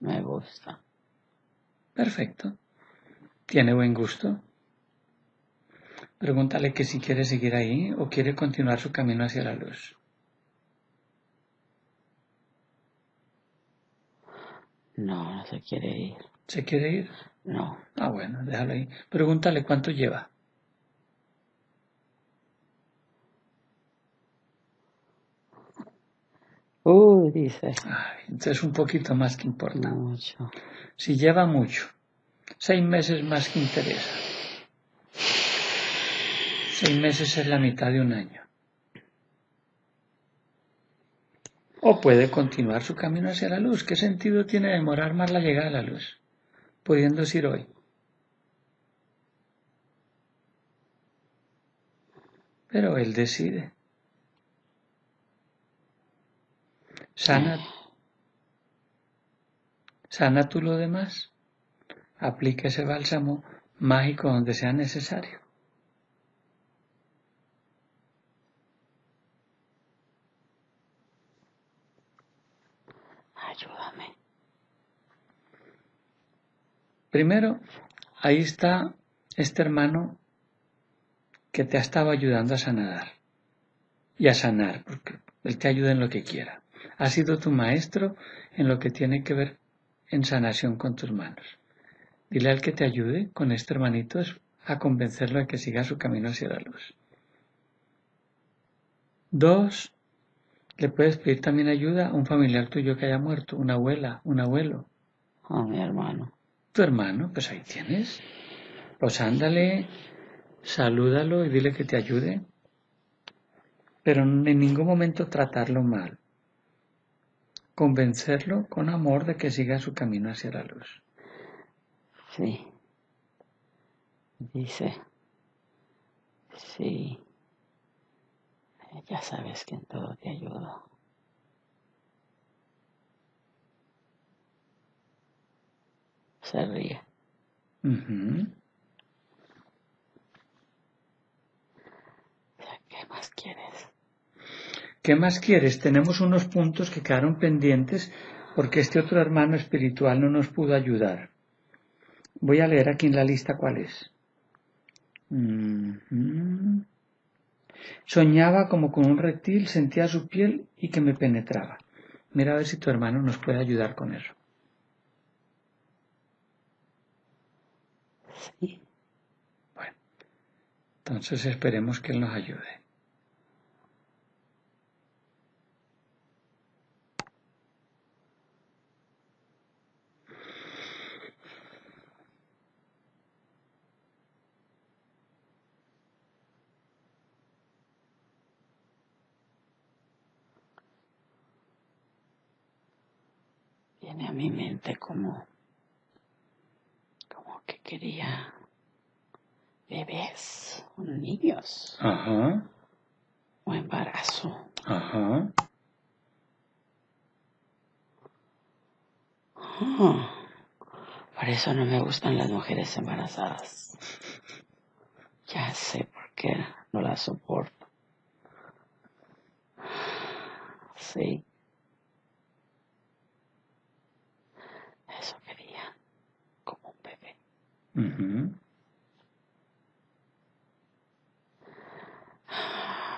Me gusta. Perfecto. Tiene buen gusto. Pregúntale que si quiere seguir ahí o quiere continuar su camino hacia la luz. No, no se quiere ir. ¿Se quiere ir? No. Ah, bueno, déjalo ahí. Pregúntale cuánto lleva. Dice. Ay, entonces un poquito más que importa. Mucho. Si lleva mucho, 6 meses más que interesa. 6 meses es la mitad de un año. O puede continuar su camino hacia la luz. ¿Qué sentido tiene demorar más la llegada a la luz? Pudiendo decir hoy. Pero él decide. Sana. Sana tú lo demás. Aplica ese bálsamo mágico donde sea necesario. Ayúdame. Primero, ahí está este hermano que te ha estado ayudando a sanar. Y a sanar, porque él te ayuda en lo que quiera. ha sido tu maestro en lo que tiene que ver en sanación con tus manos. Dile al que te ayude con este hermanito a convencerlo de que siga su camino hacia la luz. 2. Le puedes pedir también ayuda a un familiar tuyo que haya muerto, una abuela, un abuelo. A mi hermano. Tu hermano, pues ahí tienes. Pues ándale, salúdalo y dile que te ayude. Pero en ningún momento tratarlo mal. Convencerlo con amor de que siga su camino hacia la luz. Sí. Dice. Sí. Ya sabes que en todo te ayudo. Se ríe. ¿Qué más quieres? ¿Qué más quieres? Tenemos unos puntos que quedaron pendientes porque este otro hermano espiritual no nos pudo ayudar. Voy a leer aquí en la lista cuál es. Soñaba como con un reptil, sentía su piel y que me penetraba. Mira a ver si tu hermano nos puede ayudar con eso. Sí. Bueno, entonces esperemos que él nos ayude. Viene a mi mente como que quería bebés, niños. Ajá. O embarazo. Ajá. Oh, por eso no me gustan las mujeres embarazadas. Ya sé por qué no las soporto. Sí.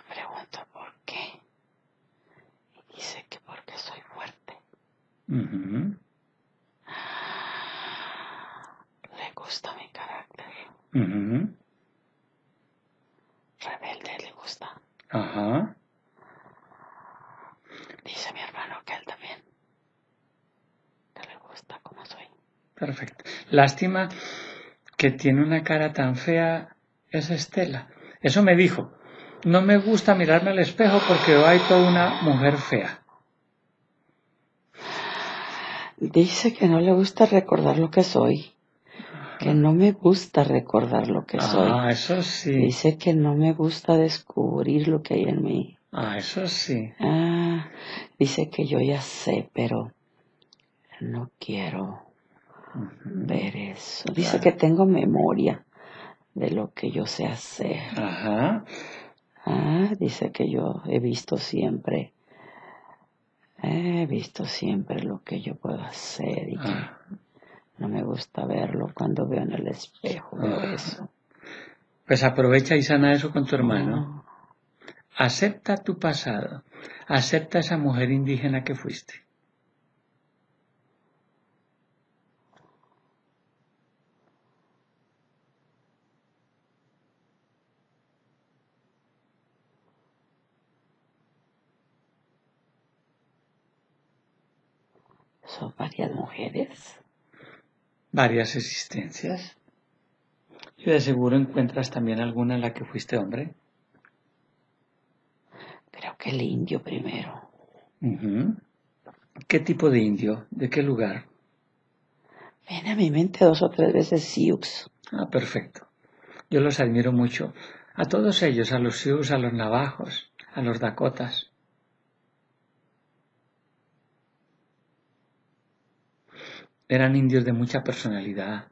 Pregunto por qué. Y dice que porque soy fuerte. Le gusta mi carácter. Rebelde le gusta. Ajá. Dice mi hermano que él también. Que le gusta como soy. Perfecto. Lástima que tiene una cara tan fea es Estela. Eso me dijo. No me gusta mirarme al espejo porque hay toda una mujer fea. Dice que no le gusta recordar lo que soy. Que no me gusta recordar lo que soy. Ah, eso sí. Dice que no me gusta descubrir lo que hay en mí. Ah, eso sí. Ah, dice que yo ya sé, pero no quiero ver eso. Dice que tengo memoria de lo que yo sé hacer. Ajá. Ah, dice que yo he visto siempre lo que yo puedo hacer y que no me gusta verlo cuando veo en el espejo. Eso. Pues aprovecha y sana eso con tu hermano. Acepta tu pasado. Acepta esa mujer indígena que fuiste. ¿Son varias mujeres? Varias existencias. Yo de seguro encuentras también alguna en la que fuiste hombre. Creo que el indio primero. ¿Qué tipo de indio? ¿De qué lugar? Viene a mi mente 2 o 3 veces Sioux. Ah, perfecto. Yo los admiro mucho. A todos ellos, a los Sioux, a los Navajos, a los Dakotas. Eran indios de mucha personalidad.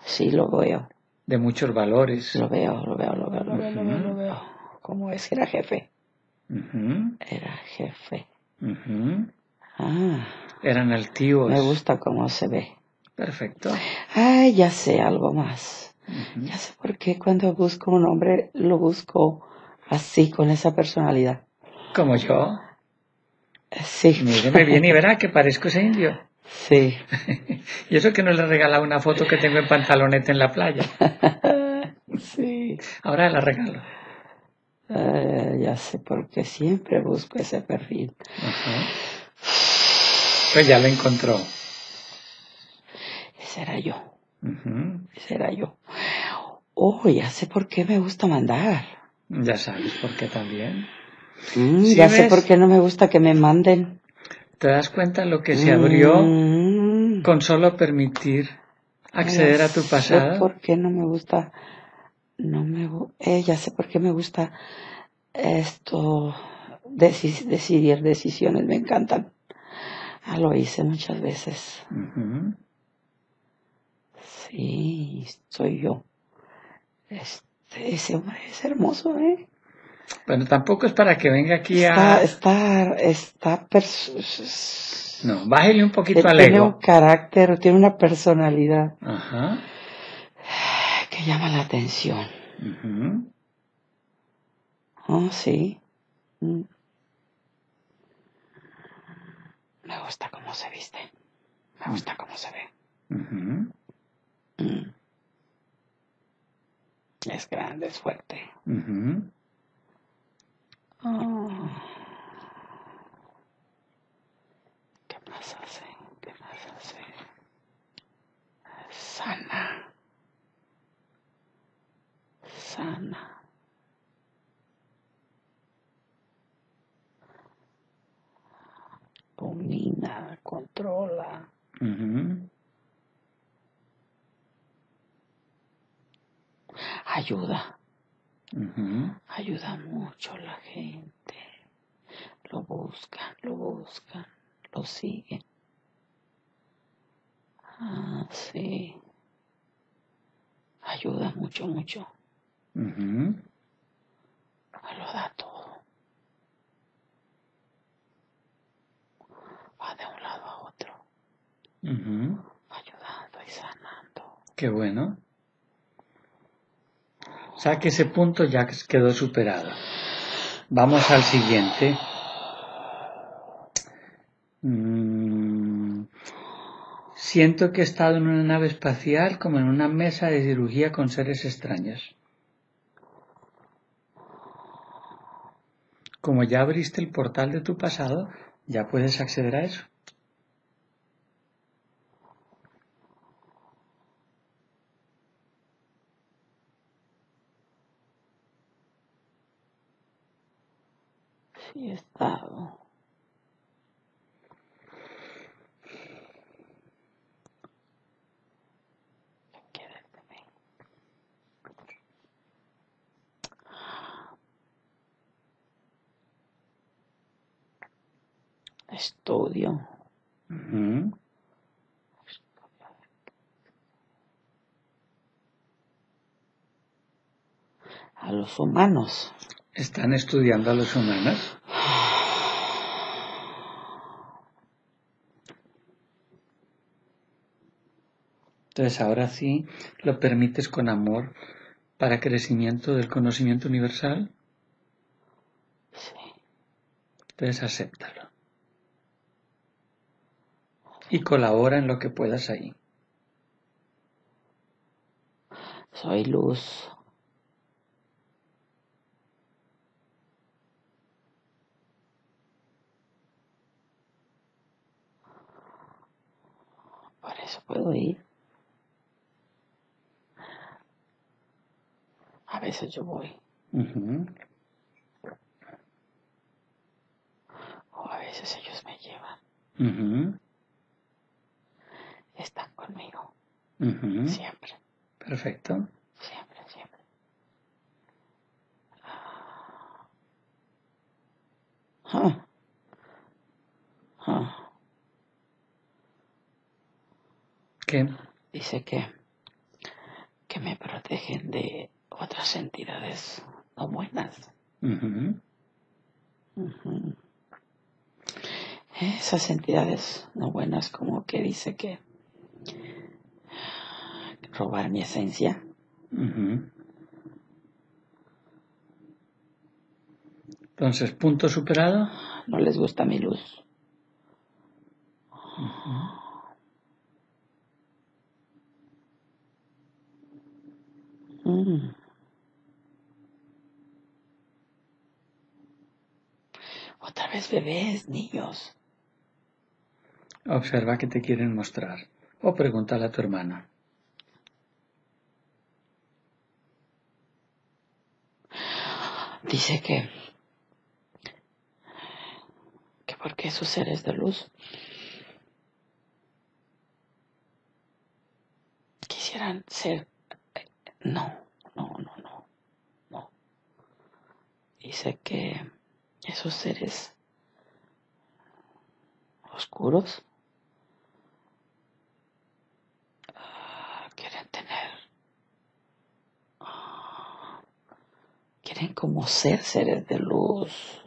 Sí, lo veo. De muchos valores. Lo veo. ¿Cómo es? Era jefe. Ah. Eran altivos. Me gusta cómo se ve. Perfecto. Ay, ya sé algo más. Ya sé por qué cuando busco un hombre lo busco así, con esa personalidad. Como yo. Sí. Míreme bien y verá que parezco ese indio. Sí. Y eso que no le he regalado una foto que tengo en pantaloneta en la playa. Sí. Ahora la regalo. Ya sé, porque siempre busco ese perfil. Ajá. Pues ya lo encontró. Ese era yo. Uh-huh. Ese era yo. Oh, ya sé por qué me gusta mandar. Ya sabes por qué también. ¿Sí ya ves? Sé por qué no me gusta que me manden. ¿Te das cuenta lo que se abrió con solo permitir acceder a tu pasado? Ya sé por qué no me gusta. Ya sé por qué me gusta esto. Decidir decisiones me encantan. Ah, lo hice muchas veces. Uh-huh. Sí, soy yo. Ese hombre es hermoso, ¿eh? Bueno, tampoco es para que venga aquí a... No, bájele un poquito al ego. Tiene un carácter, tiene una personalidad. Ajá. Que llama la atención. Uh-huh. Oh, sí. Me gusta cómo se viste. Me gusta cómo se ve. Uh-huh. Es grande, es fuerte. Uh-huh. ¿Qué más hace? ¿Qué más hace? Sana. Sana. Domina, controla. Uh-huh. Ayuda. Uh-huh. Ayuda mucho la gente. Lo buscan, lo siguen. Ah, sí. Ayuda mucho, mucho. Uh-huh. Lo da todo. Va de un lado a otro. Uh-huh. Ayudando y sanando. Qué bueno. O sea que ese punto ya quedó superado. Vamos al siguiente. Siento que he estado en una nave espacial como en una mesa de cirugía con seres extraños. Como ya abriste el portal de tu pasado, ya puedes acceder a eso. Y estado. ¿Qué quieres de mí? Estudio. Uh-huh. A los humanos. ¿Están estudiando a los humanos? Entonces ahora sí lo permites con amor para crecimiento del conocimiento universal. Sí. Entonces acéptalo. Y colabora en lo que puedas ahí. Soy luz. Por eso puedo ir. A veces yo voy. Uh-huh. O a veces ellos me llevan. Uh-huh. Están conmigo. Uh-huh. Siempre. Perfecto. Siempre, siempre. ¿Qué? Dice que me protegen de otras entidades no buenas. Uh-huh. Uh-huh. Esas entidades no buenas, como que dice que robar mi esencia. Uh-huh. Entonces, punto superado. No les gusta mi luz. Otra vez bebés, niños. Observa que te quieren mostrar. O pregúntale a tu hermana. Dice que porque esos seres de luz quisieran ser... No. Dice que esos seres oscuros quieren tener, quieren como ser seres de luz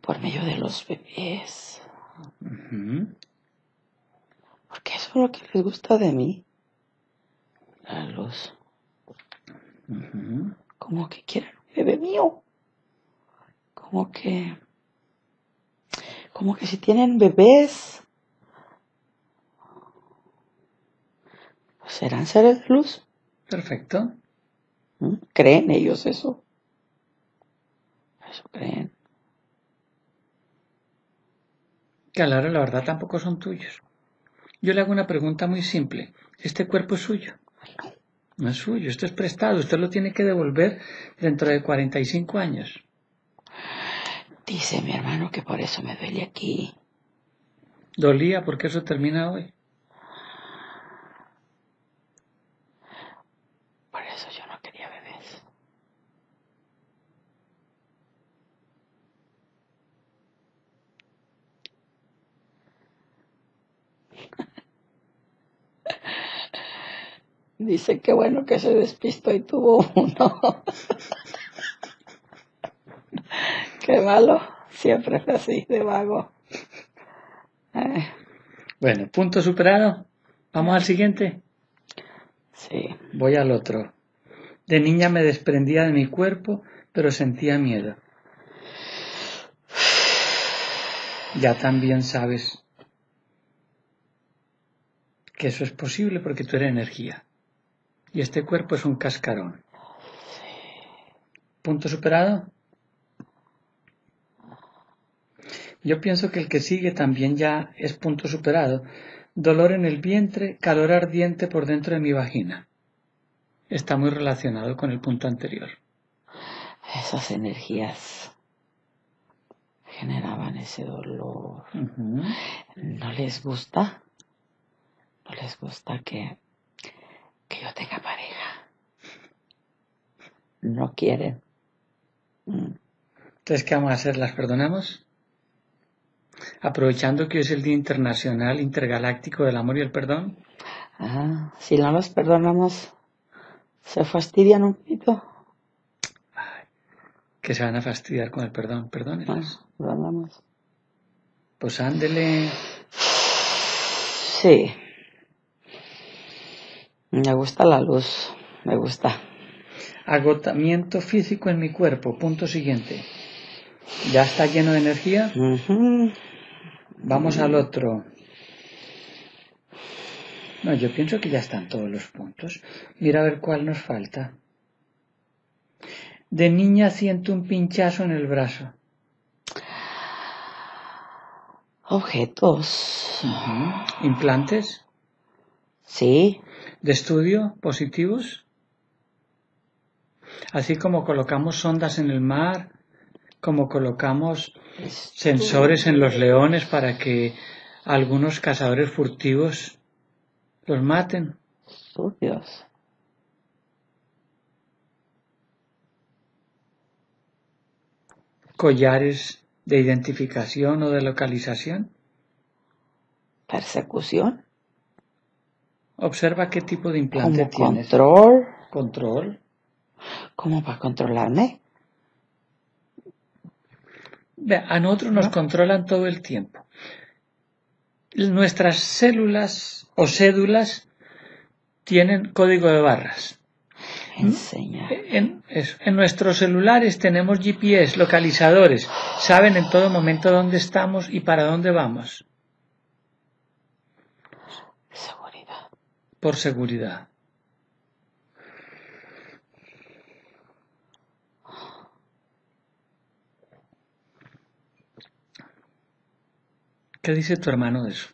por medio de los bebés. Porque eso es lo que les gusta de mí, la luz. Como que quieren un bebé mío. Como que si tienen bebés, pues serán seres de luz. Perfecto. ¿Creen ellos eso? Eso creen. Claro, la verdad tampoco son tuyos. Yo le hago una pregunta muy simple. ¿Este cuerpo es suyo? No es suyo, esto es prestado, usted lo tiene que devolver dentro de 45 años. Dice mi hermano que por eso me duele aquí. Dolía porque eso termina hoy. Por eso yo no quería bebés. Dice que bueno que se despistó y tuvo uno. Qué malo, siempre fue así de vago. Bueno, punto superado. ¿Vamos al siguiente? Sí. Voy al otro. De niña me desprendía de mi cuerpo, pero sentía miedo. Ya también sabes que eso es posible porque tú eres energía. Y este cuerpo es un cascarón. ¿Punto superado? Yo pienso que el que sigue también ya es punto superado. Dolor en el vientre, calor ardiente por dentro de mi vagina. Está muy relacionado con el punto anterior. Esas energías generaban ese dolor. ¿No les gusta? ¿No les gusta que yo tenga pareja? No quieren. Entonces, ¿qué vamos a hacer? ¿Las perdonamos? Aprovechando que hoy es el Día Internacional Intergaláctico del Amor y el Perdón. Ah, si no los perdonamos, ¿se fastidian un poquito? Ay, que se van a fastidiar con el perdón. Perdónenlos. Ah, perdonamos. Pues ándele. Sí. Me gusta la luz, me gusta. Agotamiento físico en mi cuerpo, punto siguiente. ¿Ya está lleno de energía? Vamos al otro. No, yo pienso que ya están todos los puntos. Mira a ver cuál nos falta. De niña siento un pinchazo en el brazo. Objetos. ¿Implantes? Sí. ¿De estudio positivos? Así como colocamos sondas en el mar, como colocamos sensores en los leones para que algunos cazadores furtivos los maten. Estudios. ¿Collares de identificación o de localización? ¿Persecución? Observa qué tipo de implante tienes. Control. Control. ¿Cómo para controlarme? A nosotros nos controlan todo el tiempo. Nuestras células o cédulas tienen código de barras. enseña. En nuestros celulares tenemos GPS, localizadores. Saben en todo momento dónde estamos y para dónde vamos. Seguridad. Por seguridad. ¿Qué dice tu hermano de eso?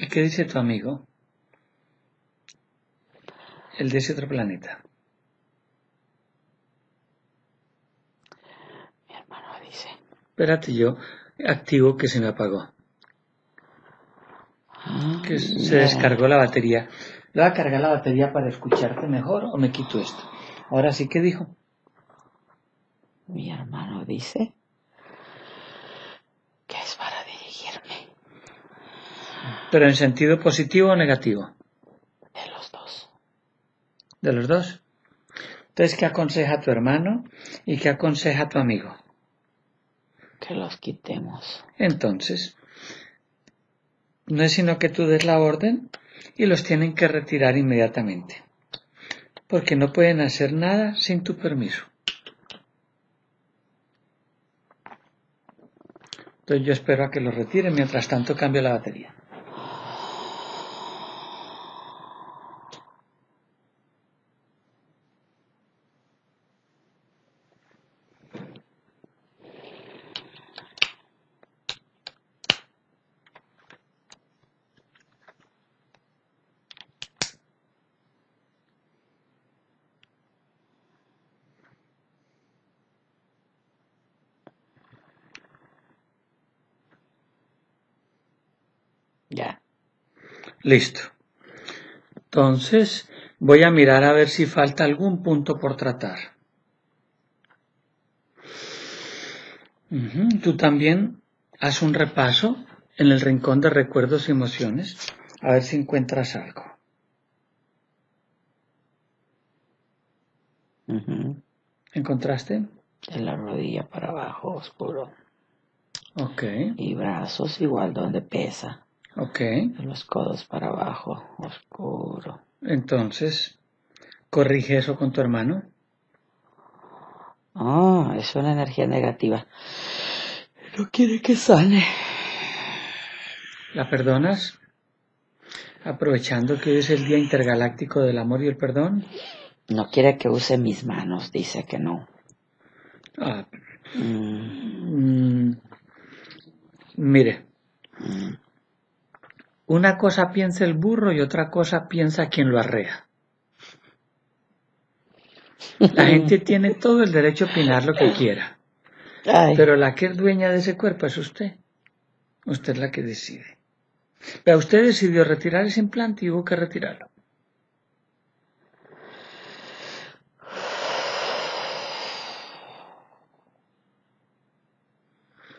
¿Y qué dice tu amigo? El de ese otro planeta. Mi hermano dice... Espérate, yo activo que se me apagó. Que se descargó la batería. ¿Le voy a cargar la batería para escucharte mejor o me quito esto? Ahora sí, ¿qué dijo? Mi hermano dice... que es para dirigirme. ¿Pero en sentido positivo o negativo? De los dos. ¿De los dos? Entonces, ¿qué aconseja tu hermano y qué aconseja tu amigo? Que los quitemos. Entonces, no es sino que tú des la orden y los tienen que retirar inmediatamente. Porque no pueden hacer nada sin tu permiso. Entonces yo espero a que los retiren, mientras tanto cambio la batería. Ya. Listo. Entonces, voy a mirar a ver si falta algún punto por tratar. Tú también haz un repaso en el rincón de recuerdos y emociones, a ver si encuentras algo. ¿Encontraste? De la rodilla para abajo, oscuro. Ok. Y brazos igual donde pesa. Ok. Los codos para abajo, oscuro. Entonces, ¿corrige eso con tu hermano? Ah, es una energía negativa. No quiere que sane. ¿La perdonas? Aprovechando que hoy es el Día Intergaláctico del Amor y el Perdón. No quiere que use mis manos, dice que no. Ah. Mire. Una cosa piensa el burro y otra cosa piensa quien lo arrea. La gente tiene todo el derecho a opinar lo que quiera. Ay. Pero la que es dueña de ese cuerpo es usted. Usted es la que decide. Pero usted decidió retirar ese implante y hubo que retirarlo.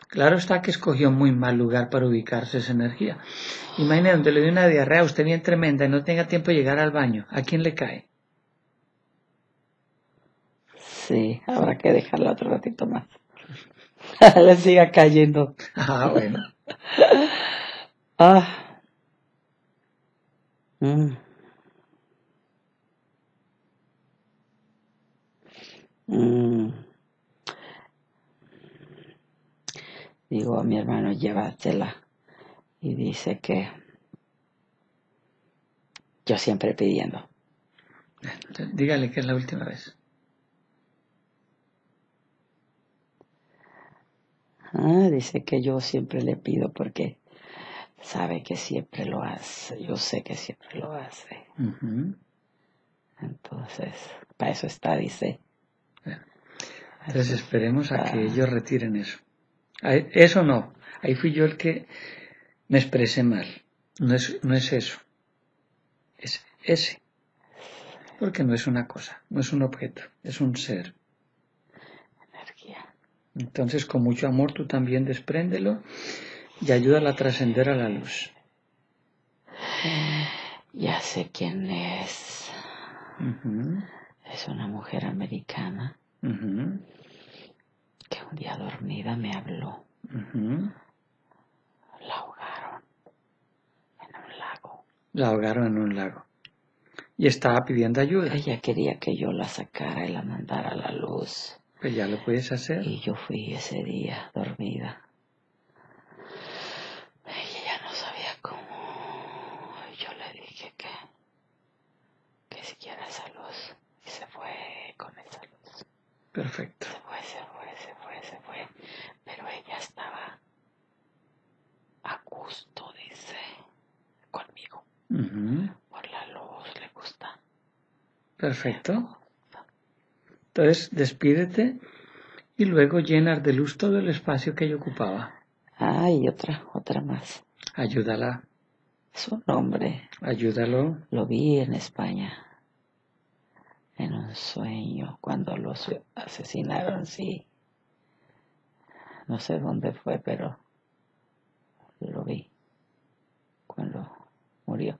Claro está que escogió muy mal lugar para ubicarse esa energía. Imagínate donde le dio una diarrea a usted bien tremenda y no tenga tiempo de llegar al baño. ¿A quién le cae? Sí, habrá que dejarla otro ratito más. Le siga cayendo. Ah, bueno. Digo a mi hermano, llévatela. Y dice que yo siempre pidiendo. Dígale que es la última vez. Dice que yo siempre le pido porque sabe que siempre lo hace. Yo sé que siempre lo hace. Entonces, para eso está, dice. Entonces esperemos a que ellos retiren eso. Eso no, ahí fui yo el que me expresé mal. No es eso, es ese. Porque no es una cosa, no es un objeto, es un ser. Energía. Entonces con mucho amor tú también despréndelo y ayúdala a trascender a la luz. Ya sé quién es. Uh-huh. Es una mujer americana. Uh-huh. Que un día dormida me habló. Uh-huh. La ahogaron en un lago. La ahogaron en un lago. Y estaba pidiendo ayuda. Ella quería que yo la sacara y la mandara a la luz. Pues ya lo puedes hacer. Y yo fui ese día dormida. Ella ya no sabía cómo. Yo le dije que siguiera esa luz. Y se fue con esa luz. Perfecto. Se fue. Pero ella estaba a gusto, dice, conmigo. Uh-huh. Por la luz le gusta. Perfecto. Entonces despídete y luego llenas de luz todo el espacio que ella ocupaba. Ah, y otra más. Ayúdala. Su nombre. Ayúdalo. Lo vi en España. En un sueño, cuando los asesinaron, sí. No sé dónde fue, pero lo vi cuando murió.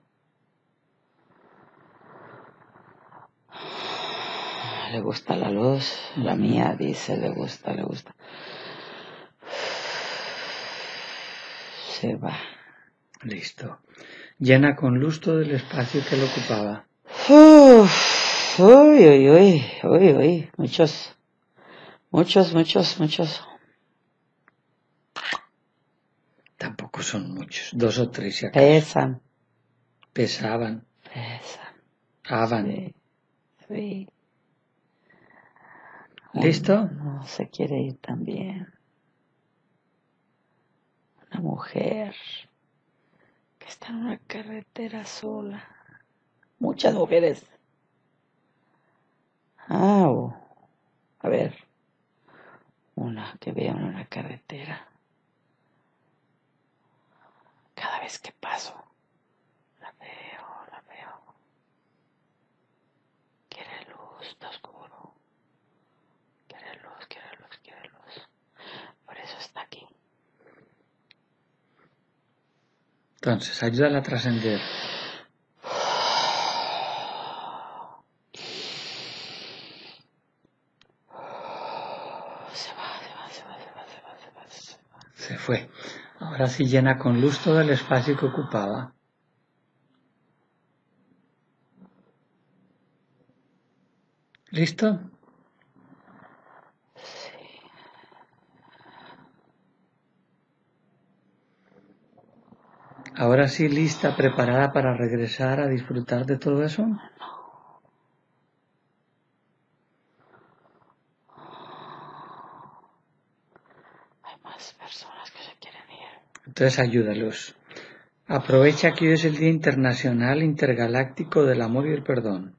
Le gusta la luz, la mía, dice, le gusta. Se va. Listo. Llena con luz todo el espacio que lo ocupaba. Uy. Muchos. Tampoco son muchos. 2 o 3 si acaso. Pesaban. Aban. Sí. ¿Listo? No se quiere ir también. Una mujer que está en una carretera sola. Muchas mujeres. A ver. Una que veo en una carretera. Cada vez que paso, la veo. Quiere luz, está oscuro. Quiere luz. Por eso está aquí. Entonces, ayúdala a trascender. Se fue. Ahora sí llena con luz todo el espacio que ocupaba. ¿Listo? Sí. Ahora sí lista, preparada para regresar a disfrutar de todo eso. Entonces ayúdalos. Aprovecha que hoy es el Día Internacional Intergaláctico del Amor y el Perdón.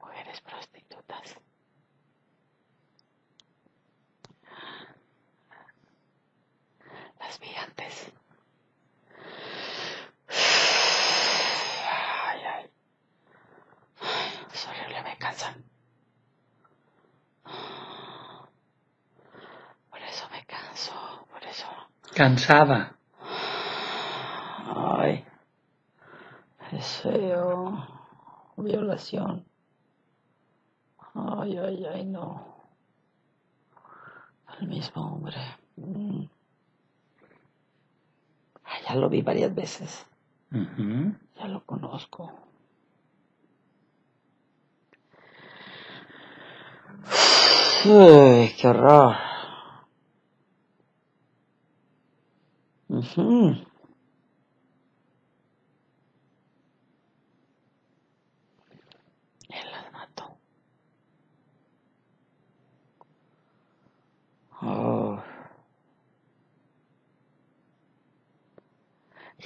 Mujeres prostitutas. Las vi antes. Ay. Es horrible, me cansan. Por eso me canso, por eso... Cansaba. Ay, deseo, violación. Ay, no. El mismo hombre. Ay, ya lo vi varias veces. Uh-huh. Ya lo conozco. Uy, qué horror. Uh-huh. Él las mató. Oh.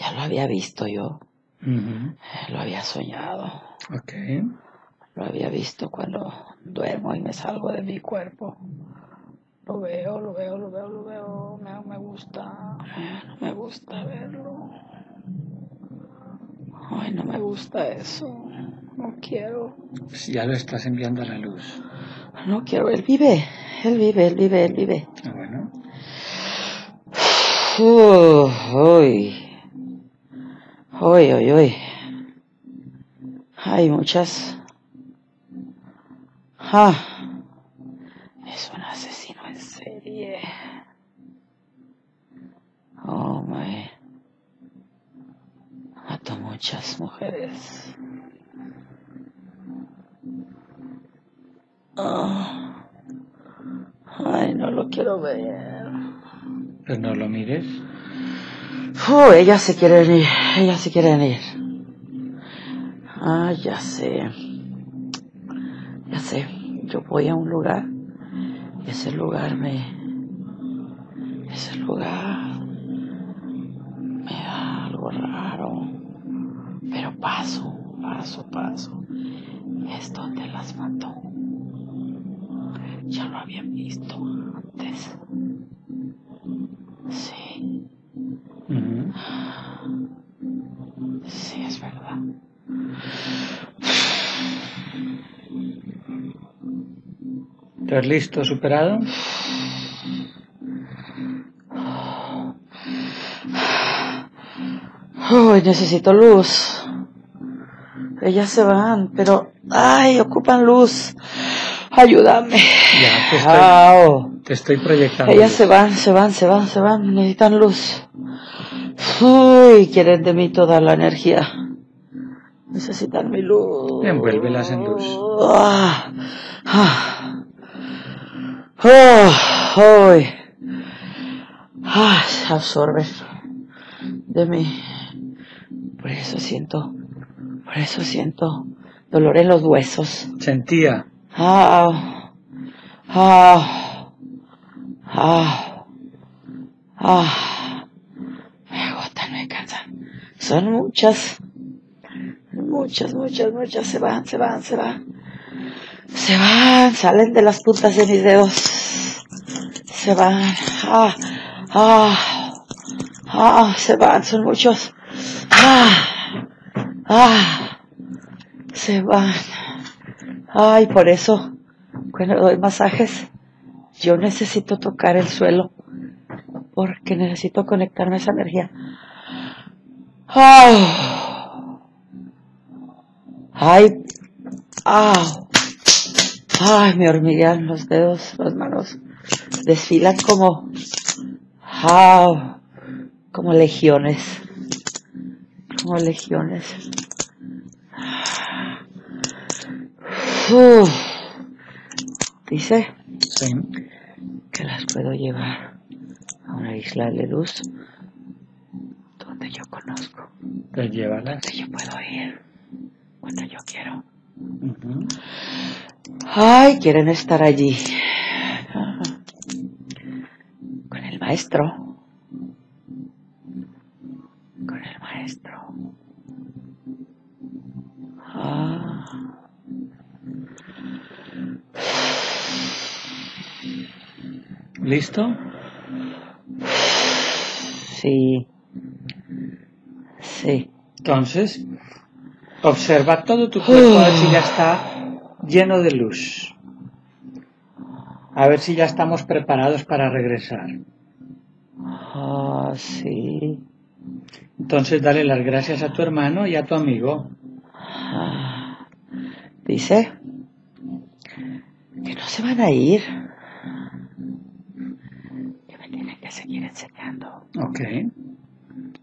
Ya lo había visto yo. Uh-huh. Lo había soñado. Okay. Lo había visto cuando duermo y me salgo de mi cuerpo. Lo veo. Me gusta. No me gusta verlo. Ay, no me gusta eso. No quiero. Pues ya lo estás enviando a la luz. No quiero. Él vive. Ah, bueno. Uy. Hay muchas. Ah, es un asesino en serie. Oh, my. Mató muchas mujeres. Oh. Ay, no lo quiero ver. Pero no lo mires. Ellas se quieren ir. Ellas se quieren ir. Ah, ya sé. Ya sé. Yo voy a un lugar. Y ese lugar me da algo raro. Pero paso. Es donde las mató. Ya lo habían visto antes. Sí. Sí, es verdad. ¿Estás listo, superado? Uy, necesito luz. Ellas se van, pero... ¡Ay, ocupan luz! ¡Ayúdame! Ya, te estoy proyectando. Ellas se van. Necesitan luz. Uy, quieren de mí toda la energía. Necesitan mi luz. Envuélvelas en luz. Se absorben de mí. Por eso siento dolor en los huesos. Sentía. Me agotan, me cansan. Son muchas. Muchas. Se van. Salen de las puntas de mis dedos. Se van. Se van. Son muchos. Se van. Ay, por eso, cuando doy masajes, yo necesito tocar el suelo, porque necesito conectarme a esa energía. Ay, me hormiguean los dedos, las manos, desfilan como legiones, Dice que las puedo llevar a una isla de luz donde yo conozco. ¿Te llevarás? Donde yo puedo ir cuando yo quiero. Ay, quieren estar allí con el maestro. ¿Listo? Sí. Entonces, observa todo tu cuerpo a ver si ya está lleno de luz. A ver si ya estamos preparados para regresar. Sí. Entonces, dale las gracias a tu hermano y a tu amigo. Dice que no se van a ir. Seguir enseñando. Ok.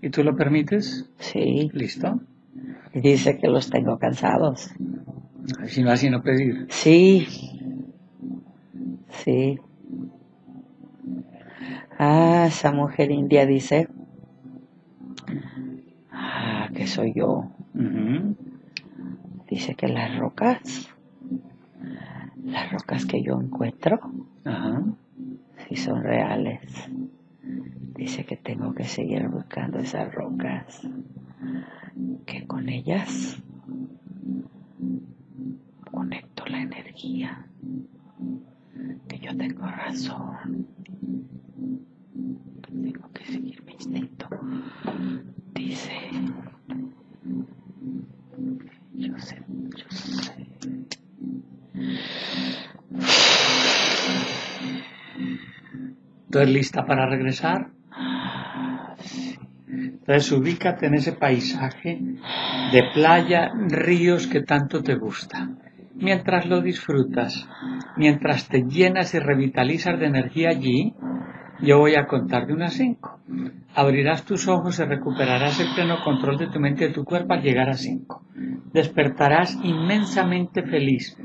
¿Y tú lo permites? Sí. ¿Listo? Dice que los tengo cansados. Así no pedir. Sí. Esa mujer india dice que soy yo. Dice que las rocas que yo encuentro sí son reales. Dice que tengo que seguir buscando esas rocas, que con ellas conecto la energía, que yo tengo razón, que tengo que seguir mi instinto. Dice, yo sé. ¿Tú eres lista para regresar? Entonces ubícate en ese paisaje de playa, ríos que tanto te gusta. Mientras lo disfrutas, mientras te llenas y revitalizas de energía allí, yo voy a contar de 1 a 5. Abrirás tus ojos y recuperarás el pleno control de tu mente y de tu cuerpo al llegar a 5. Despertarás inmensamente feliz,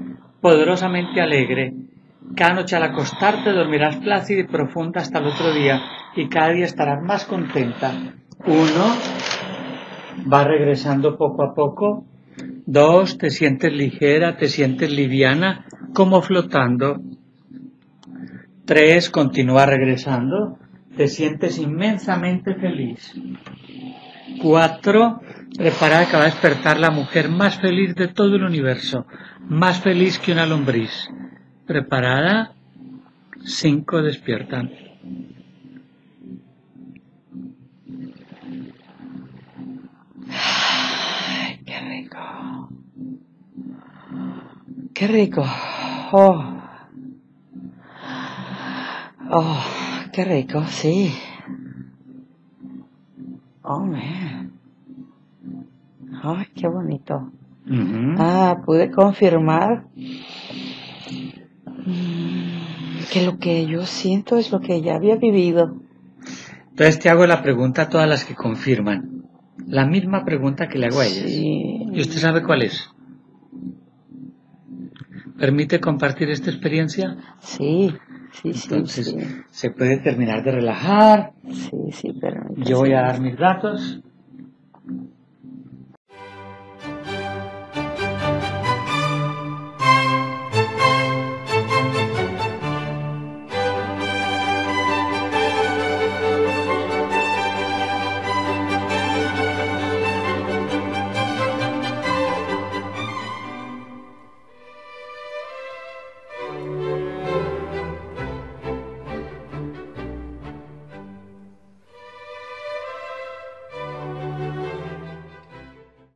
poderosamente alegre. Cada noche al acostarte dormirás plácida y profunda hasta el otro día y cada día estarás más contenta. 1, va regresando poco a poco. 2, te sientes ligera, te sientes liviana, como flotando. 3, continúa regresando, te sientes inmensamente feliz. 4, repara que va a despertar la mujer más feliz de todo el universo, más feliz que una lombriz. ¿Preparada? 5, despiertan. Ay, qué rico. Qué rico. Oh. Oh, qué rico, sí. Oh, man. Ay, qué bonito. Ah, pude confirmar que lo que yo siento es lo que ya había vivido. Entonces te hago la pregunta a todas las que confirman. La misma pregunta que le hago a ellas. Sí. ¿Y usted sabe cuál es? ¿Permite compartir esta experiencia? Sí. Sí, entonces, sí, sí. Se puede terminar de relajar. Sí, sí, pero yo voy a dar mis datos.